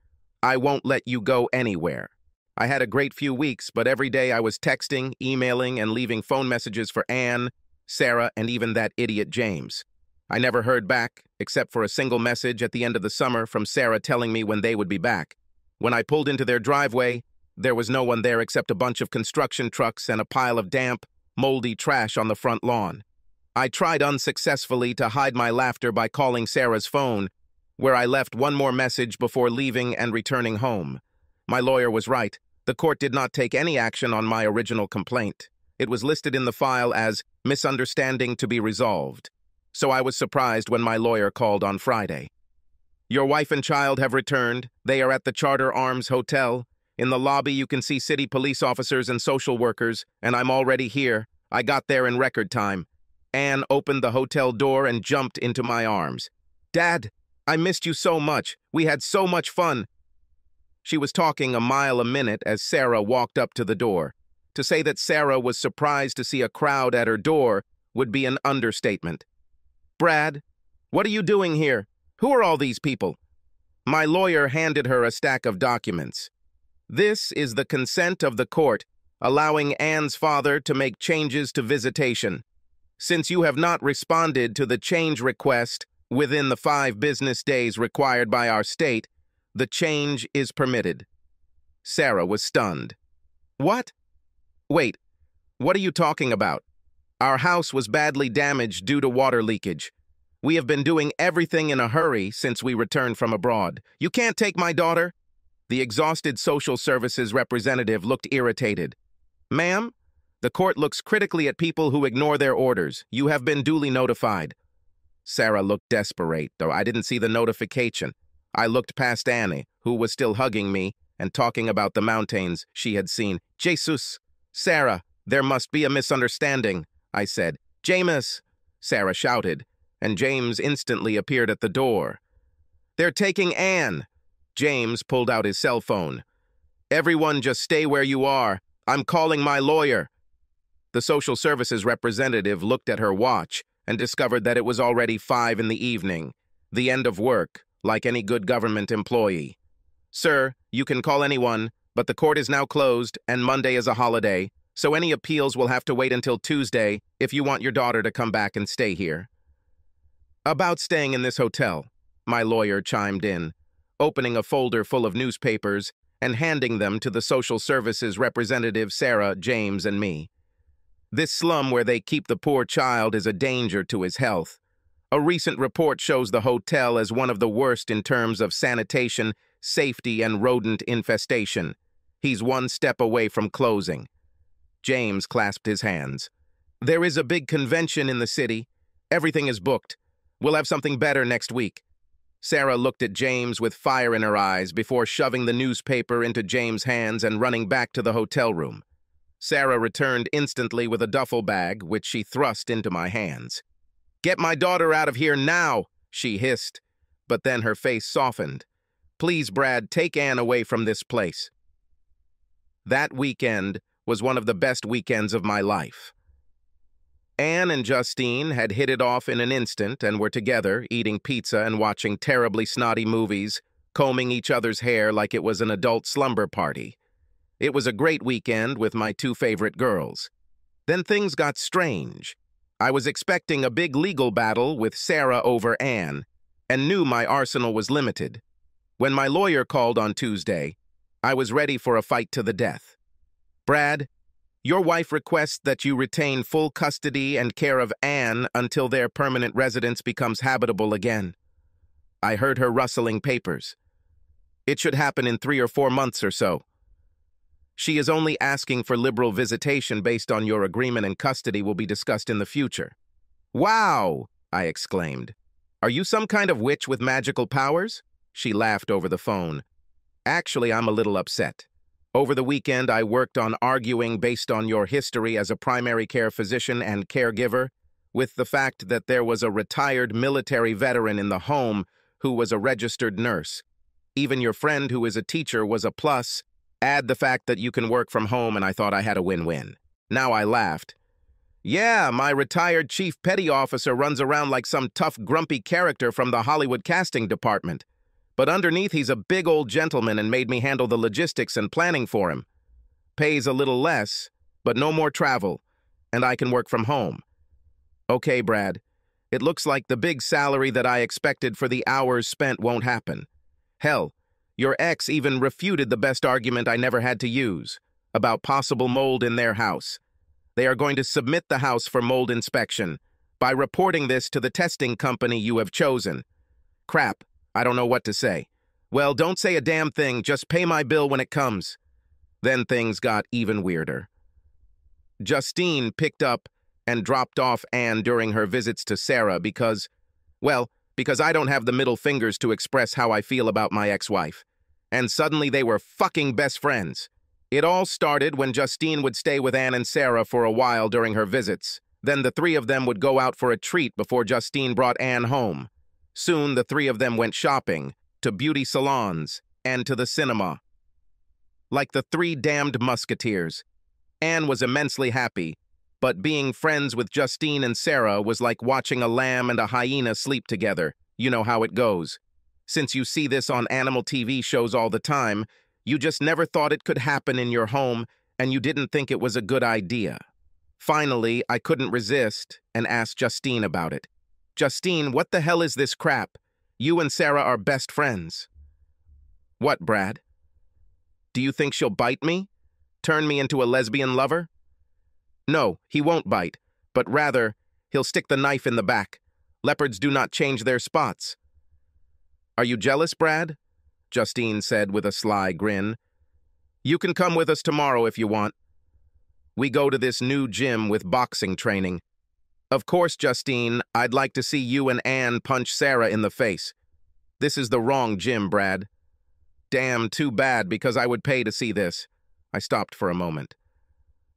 I won't let you go anywhere." I had a great few weeks, but every day I was texting, emailing, and leaving phone messages for Anne, Sarah, and even that idiot James. I never heard back, except for a single message at the end of the summer from Sarah telling me when they would be back. When I pulled into their driveway, there was no one there except a bunch of construction trucks and a pile of damp, moldy trash on the front lawn. I tried unsuccessfully to hide my laughter by calling Sarah's phone, where I left one more message before leaving and returning home. My lawyer was right. The court did not take any action on my original complaint. It was listed in the file as misunderstanding to be resolved. So I was surprised when my lawyer called on Friday. "Your wife and child have returned. They are at the Charter Arms Hotel. In the lobby, you can see city police officers and social workers, and I'm already here. I got there in record time." Anne opened the hotel door and jumped into my arms. "Dad, I missed you so much. We had so much fun." She was talking a mile a minute as Sarah walked up to the door. To say that Sarah was surprised to see a crowd at her door would be an understatement. "Brad, what are you doing here? Who are all these people?" My lawyer handed her a stack of documents. "This is the consent of the court, allowing Anne's father to make changes to visitation. Since you have not responded to the change request within the 5 business days required by our state, the change is permitted." Sarah was stunned. "What? Wait, what are you talking about? Our house was badly damaged due to water leakage. We have been doing everything in a hurry since we returned from abroad. You can't take my daughter." The exhausted social services representative looked irritated. "Ma'am, the court looks critically at people who ignore their orders. You have been duly notified." Sarah looked desperate, though I didn't see the notification. I looked past Annie, who was still hugging me and talking about the mountains she had seen. "Jesus, Sarah, there must be a misunderstanding," I said. "James," Sarah shouted, and James instantly appeared at the door. "They're taking Anne." James pulled out his cell phone. "Everyone just stay where you are. I'm calling my lawyer." The social services representative looked at her watch and discovered that it was already 5 in the evening, the end of work, like any good government employee. "Sir, you can call anyone, but the court is now closed and Monday is a holiday, so any appeals will have to wait until Tuesday if you want your daughter to come back and stay here." "About staying in this hotel," my lawyer chimed in, opening a folder full of newspapers and handing them to the social services representative Sarah, James, and me. "This slum where they keep the poor child is a danger to his health. A recent report shows the hotel as one of the worst in terms of sanitation, safety, and rodent infestation. He's one step away from closing." James clasped his hands. "There is a big convention in the city. Everything is booked. We'll have something better next week." Sarah looked at James with fire in her eyes before shoving the newspaper into James' hands and running back to the hotel room. Sarah returned instantly with a duffel bag, which she thrust into my hands. "Get my daughter out of here now," she hissed, but then her face softened. "Please, Brad, take Anne away from this place." That weekend, was one of the best weekends of my life. Anne and Justine had hit it off in an instant and were together, eating pizza and watching terribly snotty movies, combing each other's hair like it was an adult slumber party. It was a great weekend with my two favorite girls. Then things got strange. I was expecting a big legal battle with Sarah over Anne, and knew my arsenal was limited. When my lawyer called on Tuesday, I was ready for a fight to the death. Brad, your wife requests that you retain full custody and care of Anne until their permanent residence becomes habitable again. I heard her rustling papers. It should happen in 3 or 4 months or so. She is only asking for liberal visitation based on your agreement, and custody will be discussed in the future. Wow, I exclaimed. Are you some kind of witch with magical powers? She laughed over the phone. Actually, I'm a little upset. Over the weekend, I worked on arguing based on your history as a primary care physician and caregiver, with the fact that there was a retired military veteran in the home who was a registered nurse. Even your friend who is a teacher was a plus. Add the fact that you can work from home, and I thought I had a win-win. Now I laughed. Yeah, my retired chief petty officer runs around like some tough, grumpy character from the Hollywood casting department. But underneath, he's a big old gentleman and made me handle the logistics and planning for him. Pays a little less, but no more travel, and I can work from home. Okay, Brad, it looks like the big salary that I expected for the hours spent won't happen. Hell, your ex even refuted the best argument I never had to use, about possible mold in their house. They are going to submit the house for mold inspection by reporting this to the testing company you have chosen. Crap. I don't know what to say. Well, don't say a damn thing, just pay my bill when it comes. Then things got even weirder. Justine picked up and dropped off Anne during her visits to Sarah because, well, because I don't have the middle fingers to express how I feel about my ex-wife. And suddenly they were fucking best friends. It all started when Justine would stay with Anne and Sarah for a while during her visits. Then the three of them would go out for a treat before Justine brought Anne home. Soon, the three of them went shopping, to beauty salons, and to the cinema. Like the three damned musketeers, Anne was immensely happy, but being friends with Justine and Sarah was like watching a lamb and a hyena sleep together. You know how it goes. Since you see this on animal TV shows all the time, you just never thought it could happen in your home, and you didn't think it was a good idea. Finally, I couldn't resist and asked Justine about it. Justine, what the hell is this crap? You and Sarah are best friends. What, Brad? Do you think she'll bite me? Turn me into a lesbian lover? No, he won't bite, but rather, he'll stick the knife in the back. Leopards do not change their spots. Are you jealous, Brad? Justine said with a sly grin. You can come with us tomorrow if you want. We go to this new gym with boxing training. Of course, Justine, I'd like to see you and Anne punch Sarah in the face. This is the wrong gym, Brad. Damn, too bad, because I would pay to see this. I stopped for a moment.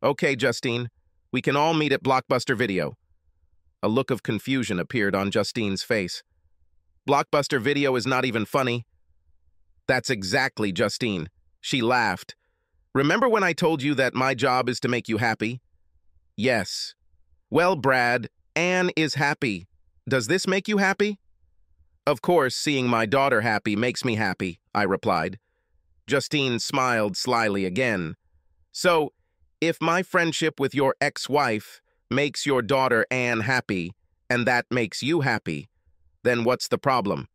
Okay, Justine, we can all meet at Blockbuster Video. A look of confusion appeared on Justine's face. Blockbuster Video is not even funny. That's exactly, Justine. She laughed. Remember when I told you that my job is to make you happy? Yes. Well, Brad, Anne is happy. Does this make you happy? Of course, seeing my daughter happy makes me happy, I replied. Justine smiled slyly again. So, if my friendship with your ex-wife makes your daughter Anne happy, and that makes you happy, then what's the problem?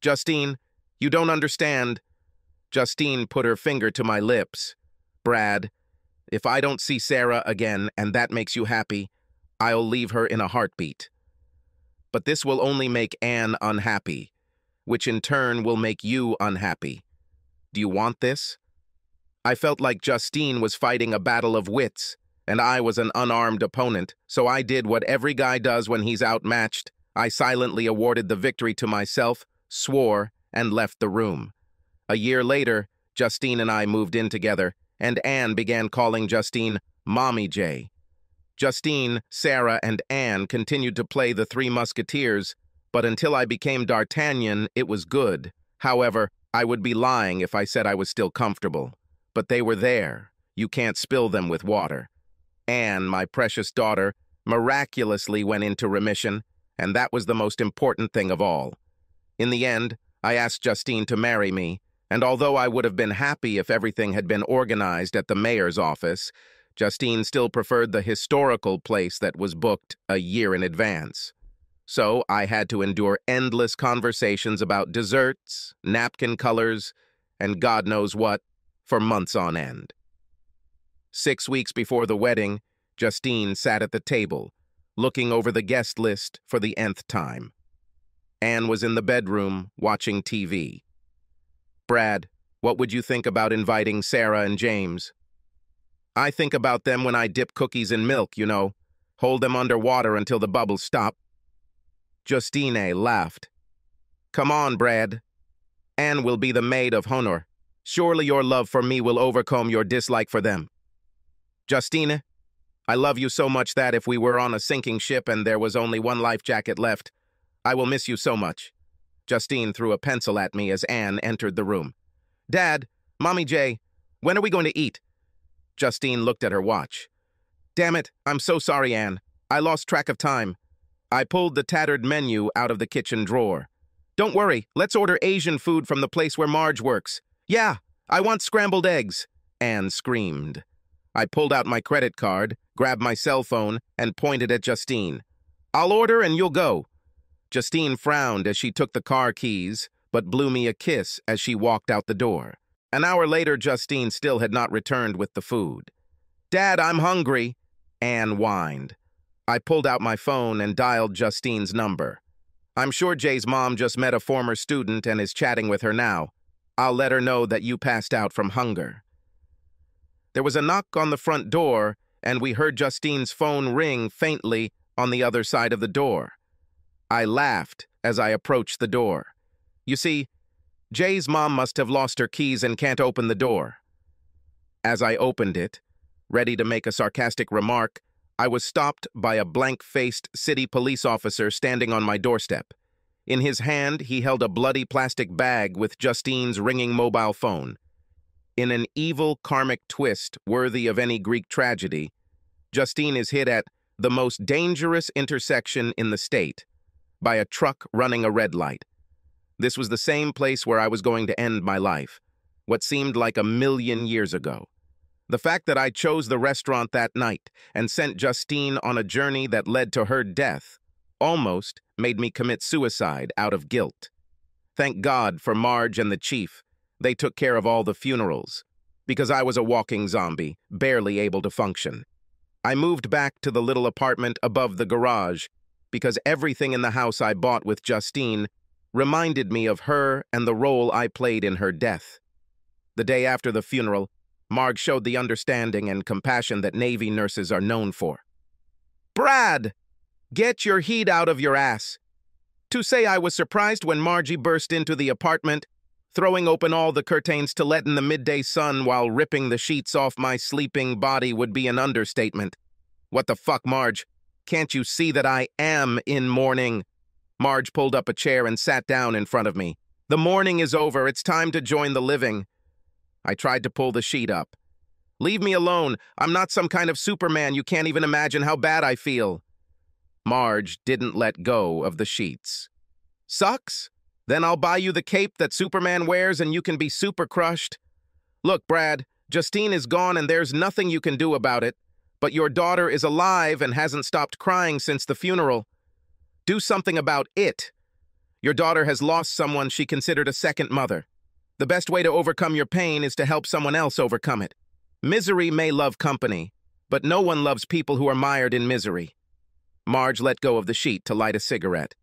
Justine, you don't understand. Justine put her finger to my lips. Brad, if I don't see Sarah again and that makes you happy, I'll leave her in a heartbeat. But this will only make Anne unhappy, which in turn will make you unhappy. Do you want this? I felt like Justine was fighting a battle of wits, and I was an unarmed opponent, so I did what every guy does when he's outmatched. I silently awarded the victory to myself, swore, and left the room. A year later, Justine and I moved in together, and Anne began calling Justine Mommy J. Justine, Sarah, and Anne continued to play the Three Musketeers, but until I became D'Artagnan, it was good. However, I would be lying if I said I was still comfortable. But they were there. You can't spill them with water. Anne, my precious daughter, miraculously went into remission, and that was the most important thing of all. In the end, I asked Justine to marry me, and although I would have been happy if everything had been organized at the mayor's office, Justine still preferred the historical place that was booked a year in advance. So I had to endure endless conversations about desserts, napkin colors, and God knows what, for months on end. 6 weeks before the wedding, Justine sat at the table, looking over the guest list for the nth time. Anne was in the bedroom, watching TV. Brad, what would you think about inviting Sarah and James? I think about them when I dip cookies in milk, you know. Hold them underwater until the bubbles stop. Justine laughed. Come on, Brad. Anne will be the maid of honor. Surely your love for me will overcome your dislike for them. Justine, I love you so much that if we were on a sinking ship and there was only one life jacket left, I will miss you so much. Justine threw a pencil at me as Anne entered the room. Dad, Mommy J, when are we going to eat? Justine looked at her watch. Damn it, I'm so sorry, Anne. I lost track of time. I pulled the tattered menu out of the kitchen drawer. Don't worry, let's order Asian food from the place where Marge works. Yeah, I want scrambled eggs, Anne screamed. I pulled out my credit card, grabbed my cell phone, and pointed at Justine. I'll order and you'll go. Justine frowned as she took the car keys, but blew me a kiss as she walked out the door. An hour later, Justine still had not returned with the food. Dad, I'm hungry, Anne whined. I pulled out my phone and dialed Justine's number. I'm sure Jay's mom just met a former student and is chatting with her now. I'll let her know that you passed out from hunger. There was a knock on the front door, and we heard Justine's phone ring faintly on the other side of the door. I laughed as I approached the door. You see, Jay's mom must have lost her keys and can't open the door. As I opened it, ready to make a sarcastic remark, I was stopped by a blank-faced city police officer standing on my doorstep. In his hand, he held a bloody plastic bag with Justine's ringing mobile phone. In an evil karmic twist worthy of any Greek tragedy, Justine is hit at the most dangerous intersection in the state by a truck running a red light. This was the same place where I was going to end my life, what seemed like a million years ago. The fact that I chose the restaurant that night and sent Justine on a journey that led to her death almost made me commit suicide out of guilt. Thank God for Marge and the chief. They took care of all the funerals, because I was a walking zombie, barely able to function. I moved back to the little apartment above the garage, because everything in the house I bought with Justine reminded me of her and the role I played in her death. The day after the funeral, Marg showed the understanding and compassion that Navy nurses are known for. Brad, get your heat out of your ass. To say I was surprised when Margie burst into the apartment, throwing open all the curtains to let in the midday sun while ripping the sheets off my sleeping body would be an understatement. What the fuck, Marge? Can't you see that I am in mourning? Marge pulled up a chair and sat down in front of me. The mourning is over. It's time to join the living. I tried to pull the sheet up. Leave me alone. I'm not some kind of Superman. You can't even imagine how bad I feel. Marge didn't let go of the sheets. Sucks? Then I'll buy you the cape that Superman wears and you can be super crushed. Look, Brad, Justine is gone and there's nothing you can do about it, but your daughter is alive and hasn't stopped crying since the funeral. Do something about it. Your daughter has lost someone she considered a second mother. The best way to overcome your pain is to help someone else overcome it. Misery may love company, but no one loves people who are mired in misery. Marge let go of the sheet to light a cigarette.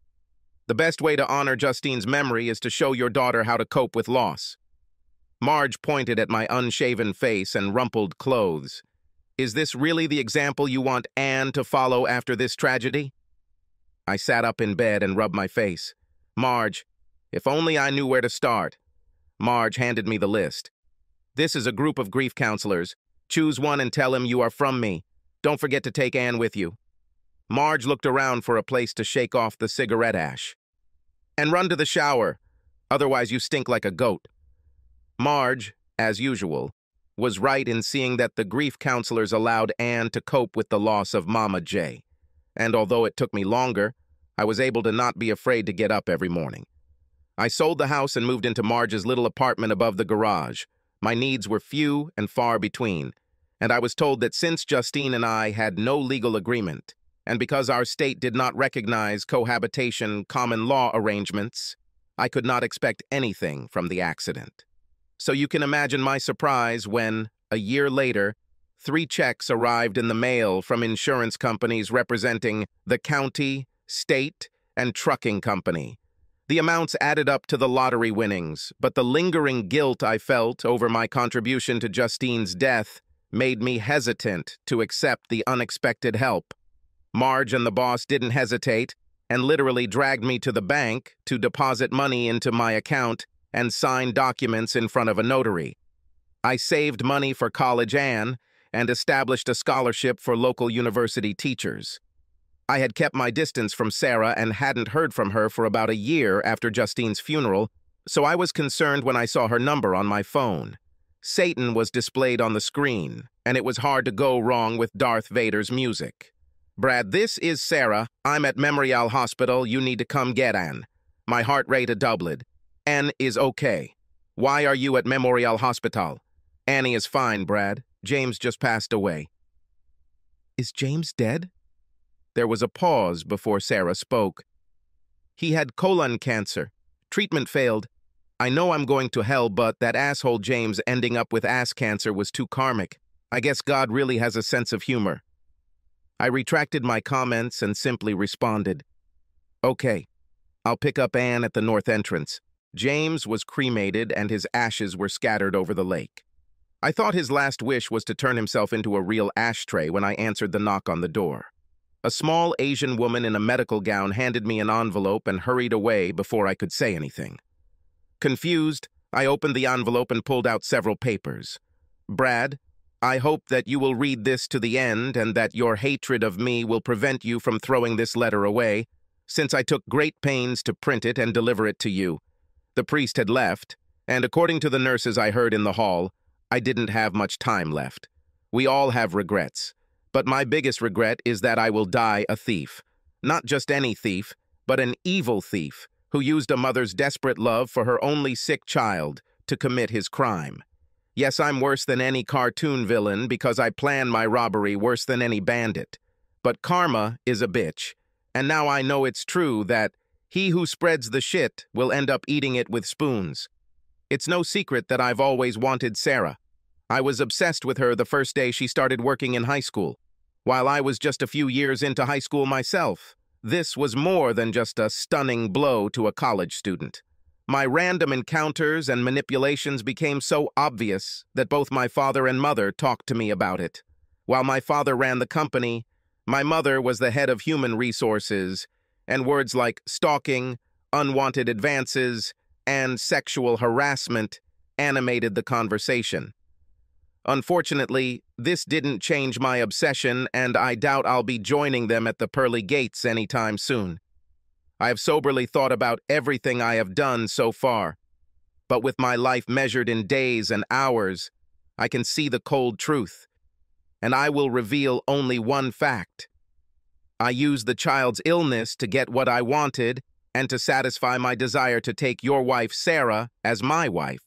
The best way to honor Justine's memory is to show your daughter how to cope with loss. Marge pointed at my unshaven face and rumpled clothes. Is this really the example you want Anne to follow after this tragedy? I sat up in bed and rubbed my face. Marge, if only I knew where to start. Marge handed me the list. This is a group of grief counselors. Choose one and tell him you are from me. Don't forget to take Anne with you. Marge looked around for a place to shake off the cigarette ash. And run to the shower, otherwise you stink like a goat. Marge, as usual, was right in seeing that the grief counselors allowed Anne to cope with the loss of Mama J. And although it took me longer, I was able to not be afraid to get up every morning. I sold the house and moved into Marge's little apartment above the garage. My needs were few and far between, and I was told that since Justine and I had no legal agreement, and because our state did not recognize cohabitation common law arrangements, I could not expect anything from the accident. So you can imagine my surprise when, a year later, 3 checks arrived in the mail from insurance companies representing the county, state, and trucking company. The amounts added up to the lottery winnings, but the lingering guilt I felt over my contribution to Justine's death made me hesitant to accept the unexpected help. Marge and the boss didn't hesitate and literally dragged me to the bank to deposit money into my account and sign documents in front of a notary. I saved money for College Ann and established a scholarship for local university teachers. I had kept my distance from Sarah and hadn't heard from her for about a year after Justine's funeral, so I was concerned when I saw her number on my phone. Satan was displayed on the screen, and it was hard to go wrong with Darth Vader's music. "Brad, this is Sarah. I'm at Memorial Hospital. You need to come get Ann. My heart rate doubled. Ann is okay. Why are you at Memorial Hospital?" "Annie is fine, Brad. James just passed away." "Is James dead?" There was a pause before Sarah spoke. "He had colon cancer. Treatment failed. I know I'm going to hell, but that asshole James ending up with ass cancer was too karmic. I guess God really has a sense of humor." I retracted my comments and simply responded, "Okay, I'll pick up Anne at the north entrance." James was cremated and his ashes were scattered over the lake. I thought his last wish was to turn himself into a real ashtray when I answered the knock on the door. A small Asian woman in a medical gown handed me an envelope and hurried away before I could say anything. Confused, I opened the envelope and pulled out several papers. "Brad, I hope that you will read this to the end and that your hatred of me will prevent you from throwing this letter away, since I took great pains to print it and deliver it to you." The priest had left, and according to the nurses I heard in the hall, I didn't have much time left. We all have regrets. But my biggest regret is that I will die a thief. Not just any thief, but an evil thief who used a mother's desperate love for her only sick child to commit his crime. Yes, I'm worse than any cartoon villain because I planned my robbery worse than any bandit. But karma is a bitch, and now I know it's true that he who spreads the shit will end up eating it with spoons. It's no secret that I've always wanted Sarah. I was obsessed with her the first day she started working in high school. While I was just a few years into high school myself, this was more than just a stunning blow to a college student. My random encounters and manipulations became so obvious that both my father and mother talked to me about it. While my father ran the company, my mother was the head of human resources, and words like stalking, unwanted advances, and sexual harassment animated the conversation. Unfortunately, this didn't change my obsession, and I doubt I'll be joining them at the pearly gates anytime soon. I have soberly thought about everything I have done so far, but with my life measured in days and hours, I can see the cold truth, and I will reveal only one fact. I used the child's illness to get what I wanted and to satisfy my desire to take your wife, Sarah, as my wife.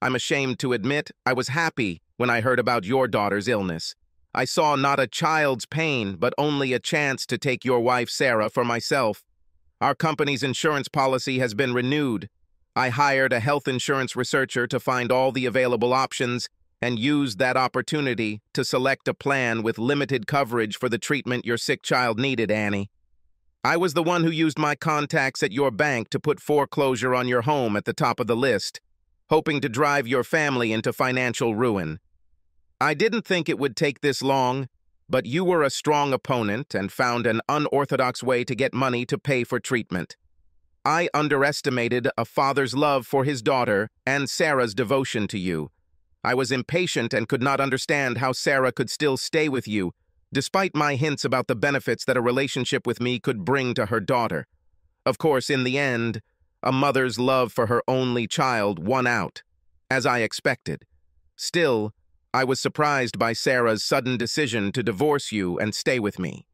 I'm ashamed to admit I was happy when I heard about your daughter's illness. I saw not a child's pain, but only a chance to take your wife, Sarah, for myself. Our company's insurance policy has been renewed. I hired a health insurance researcher to find all the available options and used that opportunity to select a plan with limited coverage for the treatment your sick child needed, Annie. I was the one who used my contacts at your bank to put foreclosure on your home at the top of the list, hoping to drive your family into financial ruin. I didn't think it would take this long, but you were a strong opponent and found an unorthodox way to get money to pay for treatment. I underestimated a father's love for his daughter and Sarah's devotion to you. I was impatient and could not understand how Sarah could still stay with you, despite my hints about the benefits that a relationship with me could bring to her daughter. Of course, in the end, a mother's love for her only child won out, as I expected. Still, I was surprised by Sarah's sudden decision to divorce you and stay with me.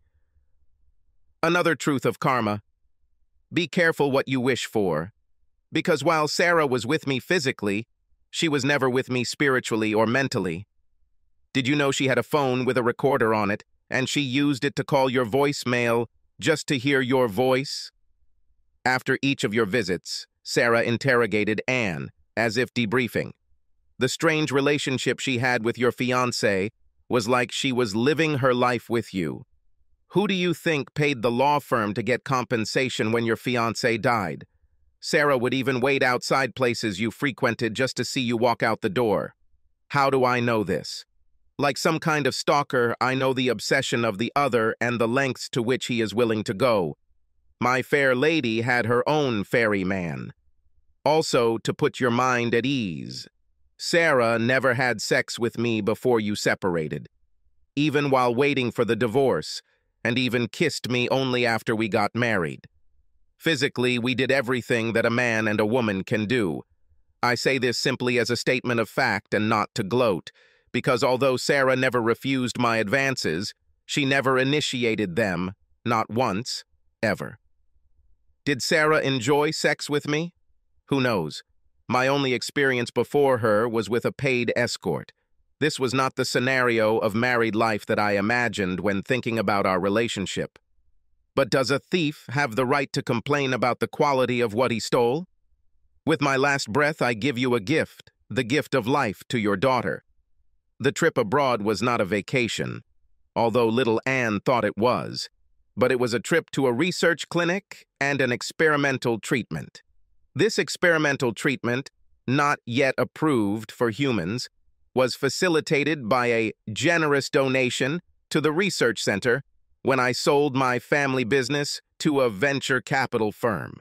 Another truth of karma. Be careful what you wish for, because while Sarah was with me physically, she was never with me spiritually or mentally. Did you know she had a phone with a recorder on it, and she used it to call your voicemail just to hear your voice? After each of your visits, Sarah interrogated Anne, as if debriefing. The strange relationship she had with your fiancé was like she was living her life with you. Who do you think paid the law firm to get compensation when your fiancé died? Sarah would even wait outside places you frequented just to see you walk out the door. How do I know this? Like some kind of stalker, I know the obsession of the other and the lengths to which he is willing to go. My fair lady had her own ferryman. Also, to put your mind at ease, Sarah never had sex with me before you separated, even while waiting for the divorce, and even kissed me only after we got married. Physically, we did everything that a man and a woman can do. I say this simply as a statement of fact and not to gloat, because although Sarah never refused my advances, she never initiated them, not once, ever. Did Sarah enjoy sex with me? Who knows? My only experience before her was with a paid escort. This was not the scenario of married life that I imagined when thinking about our relationship. But does a thief have the right to complain about the quality of what he stole? With my last breath, I give you a gift, the gift of life to your daughter. The trip abroad was not a vacation, although little Anne thought it was, but it was a trip to a research clinic and an experimental treatment. This experimental treatment, not yet approved for humans, was facilitated by a generous donation to the research center when I sold my family business to a venture capital firm.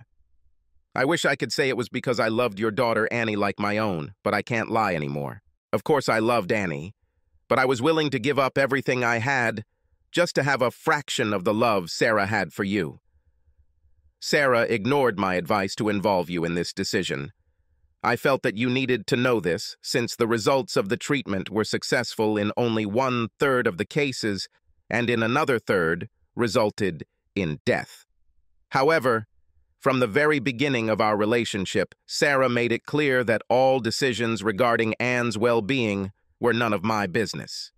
I wish I could say it was because I loved your daughter Annie like my own, but I can't lie anymore. Of course I loved Annie, but I was willing to give up everything I had just to have a fraction of the love Sarah had for you. Sarah ignored my advice to involve you in this decision. I felt that you needed to know this, since the results of the treatment were successful in only 1/3 of the cases, and in another 1/3 resulted in death. However, from the very beginning of our relationship, Sarah made it clear that all decisions regarding Anne's well-being were none of my business.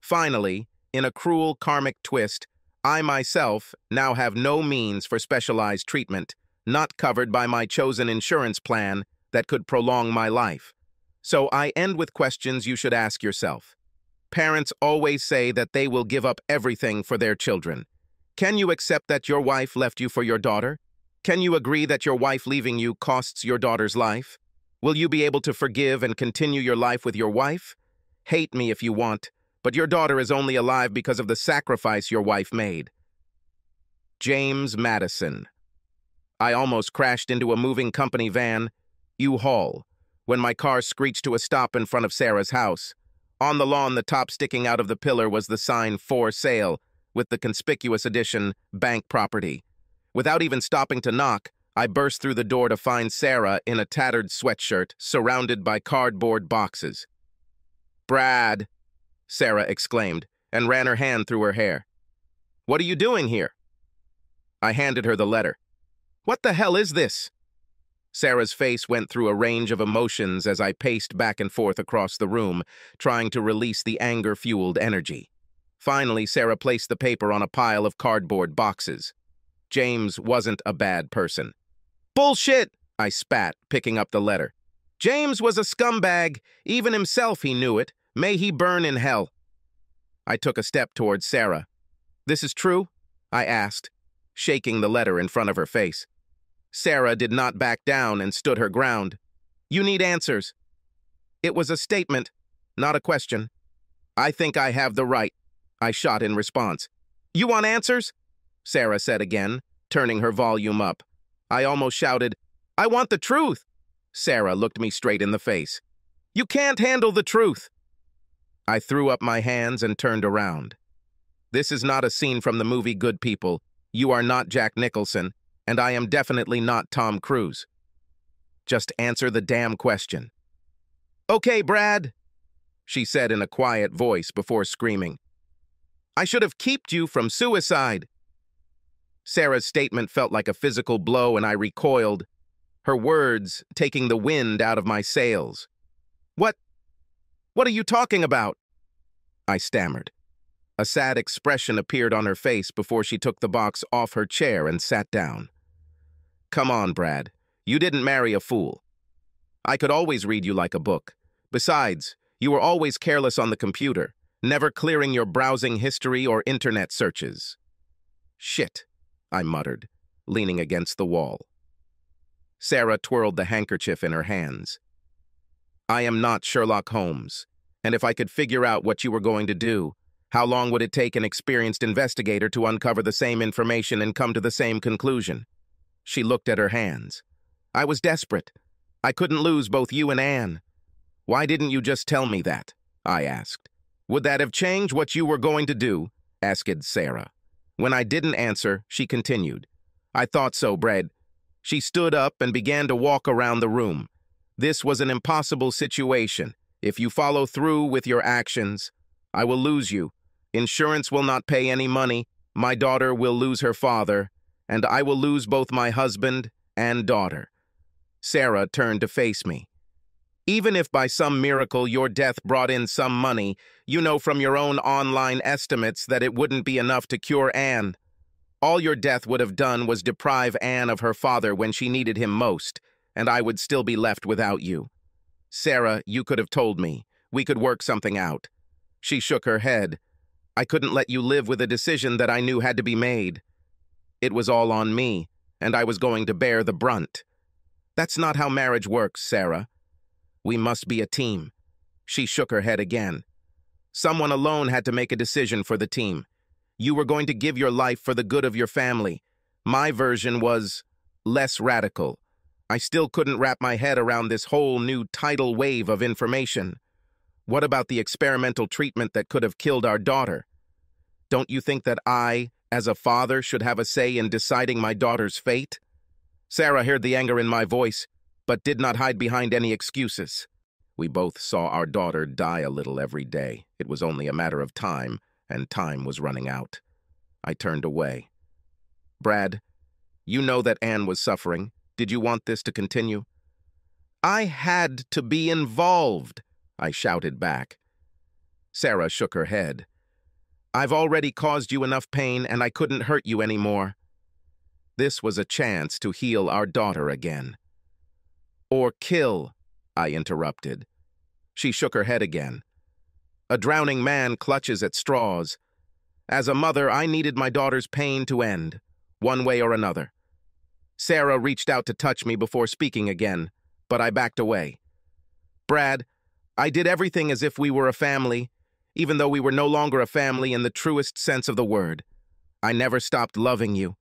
Finally, in a cruel karmic twist, I myself now have no means for specialized treatment, not covered by my chosen insurance plan that could prolong my life. So I end with questions you should ask yourself. Parents always say that they will give up everything for their children. Can you accept that your wife left you for your daughter? Can you agree that your wife leaving you costs your daughter's life? Will you be able to forgive and continue your life with your wife? Hate me if you want, but your daughter is only alive because of the sacrifice your wife made. James Madison. I almost crashed into a moving company van, U-Haul, when my car screeched to a stop in front of Sarah's house. On the lawn, the top sticking out of the pillar was the sign "For Sale," with the conspicuous addition, "Bank Property." Without even stopping to knock, I burst through the door to find Sarah in a tattered sweatshirt, surrounded by cardboard boxes. "Brad!" Sarah exclaimed, and ran her hand through her hair. "What are you doing here?" I handed her the letter. "What the hell is this?" Sarah's face went through a range of emotions as I paced back and forth across the room, trying to release the anger-fueled energy. Finally, Sarah placed the paper on a pile of cardboard boxes. James wasn't a bad person. "Bullshit!" I spat, picking up the letter. "James was a scumbag. Even himself he knew it. May he burn in hell." I took a step towards Sarah. "This is true?" I asked, shaking the letter in front of her face. Sarah did not back down and stood her ground. "You need answers." "It was a statement, not a question." "I think I have the right," I shot in response. "You want answers?" Sarah said again, turning her volume up. I almost shouted, "I want the truth!" Sarah looked me straight in the face. "You can't handle the truth!" I threw up my hands and turned around. This is not a scene from the movie Good People. You are not Jack Nicholson, and I am definitely not Tom Cruise. Just answer the damn question. "Okay, Brad." she said in a quiet voice before screaming. I should have kept you from suicide. Sarah's statement felt like a physical blow, and I recoiled, her words taking the wind out of my sails. What are you talking about? I stammered. A sad expression appeared on her face before she took the box off her chair and sat down. Come on, Brad. You didn't marry a fool. I could always read you like a book. Besides, you were always careless on the computer, never clearing your browsing history or internet searches. Shit, I muttered, leaning against the wall. Sarah twirled the handkerchief in her hands. I am not Sherlock Holmes, and if I could figure out what you were going to do, how long would it take an experienced investigator to uncover the same information and come to the same conclusion? She looked at her hands. I was desperate. I couldn't lose both you and Anne. Why didn't you just tell me that? I asked. Would that have changed what you were going to do? Asked Sarah. When I didn't answer, she continued. I thought so, Brad. She stood up and began to walk around the room. This was an impossible situation. If you follow through with your actions, I will lose you. Insurance will not pay any money. My daughter will lose her father, and I will lose both my husband and daughter. Sarah turned to face me. Even if by some miracle your death brought in some money, you know from your own online estimates that it wouldn't be enough to cure Anne. All your death would have done was deprive Anne of her father when she needed him most, and I would still be left without you. Sarah, you could have told me. We could work something out. She shook her head. I couldn't let you live with a decision that I knew had to be made. It was all on me, and I was going to bear the brunt. That's not how marriage works, Sarah. We must be a team. She shook her head again. Someone alone had to make a decision for the team. You were going to give your life for the good of your family. My version was less radical. I still couldn't wrap my head around this whole new tidal wave of information. What about the experimental treatment that could have killed our daughter? Don't you think that I, as a father, should have a say in deciding my daughter's fate? Sarah heard the anger in my voice, but did not hide behind any excuses. We both saw our daughter die a little every day. It was only a matter of time, and time was running out. I turned away. Brad, you know that Anne was suffering. Did you want this to continue? I had to be involved, I shouted back. Sarah shook her head. I've already caused you enough pain, and I couldn't hurt you anymore. This was a chance to heal our daughter again. Or kill, I interrupted. She shook her head again. A drowning man clutches at straws. As a mother, I needed my daughter's pain to end, one way or another. Sarah reached out to touch me before speaking again, but I backed away. Brad, I did everything as if we were a family, even though we were no longer a family in the truest sense of the word. I never stopped loving you.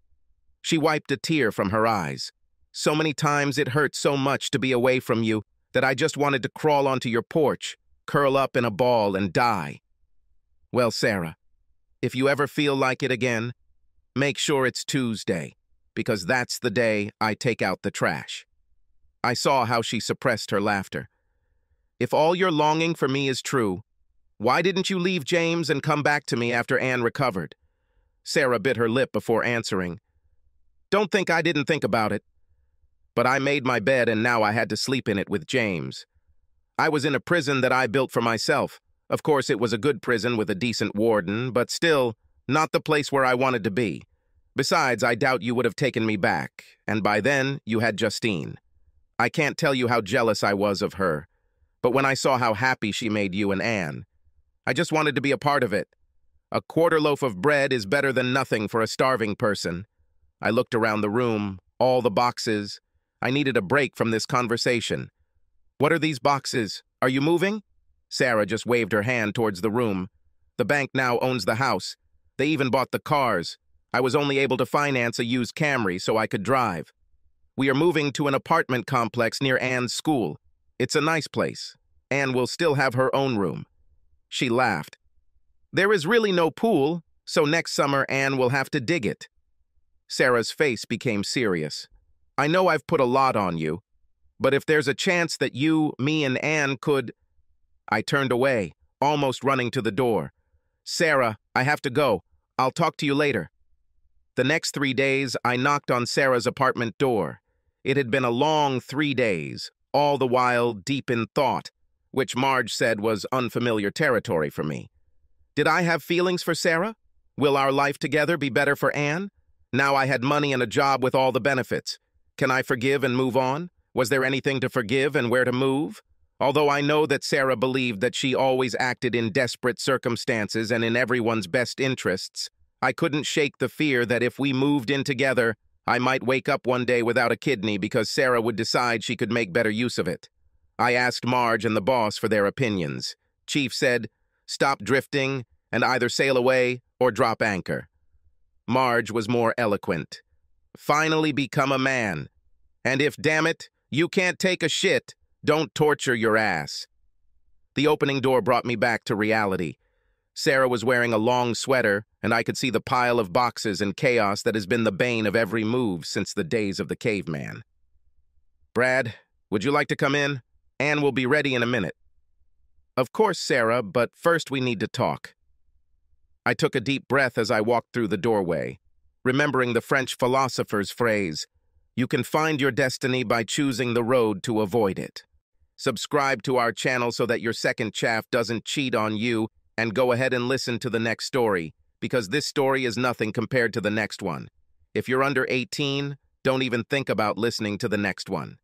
She wiped a tear from her eyes. So many times it hurt so much to be away from you that I just wanted to crawl onto your porch, curl up in a ball, and die. Well, Sarah, if you ever feel like it again, make sure it's Tuesday, because that's the day I take out the trash. I saw how she suppressed her laughter. If all your longing for me is true, why didn't you leave James and come back to me after Anne recovered? Sarah bit her lip before answering. Don't think I didn't think about it. But I made my bed, and now I had to sleep in it with James. I was in a prison that I built for myself. Of course, it was a good prison with a decent warden, but still, not the place where I wanted to be. Besides, I doubt you would have taken me back, and by then, you had Justine. I can't tell you how jealous I was of her. But when I saw how happy she made you and Anne, I just wanted to be a part of it. A quarter loaf of bread is better than nothing for a starving person. I looked around the room, all the boxes. I needed a break from this conversation. What are these boxes? Are you moving? Sarah just waved her hand towards the room. The bank now owns the house. They even bought the cars. I was only able to finance a used Camry so I could drive. We are moving to an apartment complex near Anne's school. It's a nice place. Anne will still have her own room. She laughed. There is really no pool, so next summer Anne will have to dig it. Sarah's face became serious. I know I've put a lot on you, but if there's a chance that you, me, and Anne could... I turned away, almost running to the door. "Sarah, I have to go. I'll talk to you later." The next 3 days, I knocked on Sarah's apartment door. It had been a long 3 days, all the while deep in thought, which Marge said was unfamiliar territory for me. Did I have feelings for Sarah? Will our life together be better for Anne? Now I had money and a job with all the benefits. Can I forgive and move on? Was there anything to forgive and where to move? Although I know that Sarah believed that she always acted in desperate circumstances and in everyone's best interests, I couldn't shake the fear that if we moved in together, I might wake up one day without a kidney because Sarah would decide she could make better use of it. I asked Marge and the boss for their opinions. Chief said, "Stop drifting and either sail away or drop anchor." Marge was more eloquent. "Finally become a man. And if, damn it, you can't take a shit, don't torture your ass." The opening door brought me back to reality. Sarah was wearing a long sweater, and I could see the pile of boxes and chaos that has been the bane of every move since the days of the caveman. "Brad, would you like to come in? Anne will be ready in a minute." "Of course, Sarah, but first we need to talk." I took a deep breath as I walked through the doorway, remembering the French philosopher's phrase, "You can find your destiny by choosing the road to avoid it." Subscribe to our channel so that your second chaff doesn't cheat on you, and go ahead and listen to the next story, because this story is nothing compared to the next one. If you're under 18, don't even think about listening to the next one.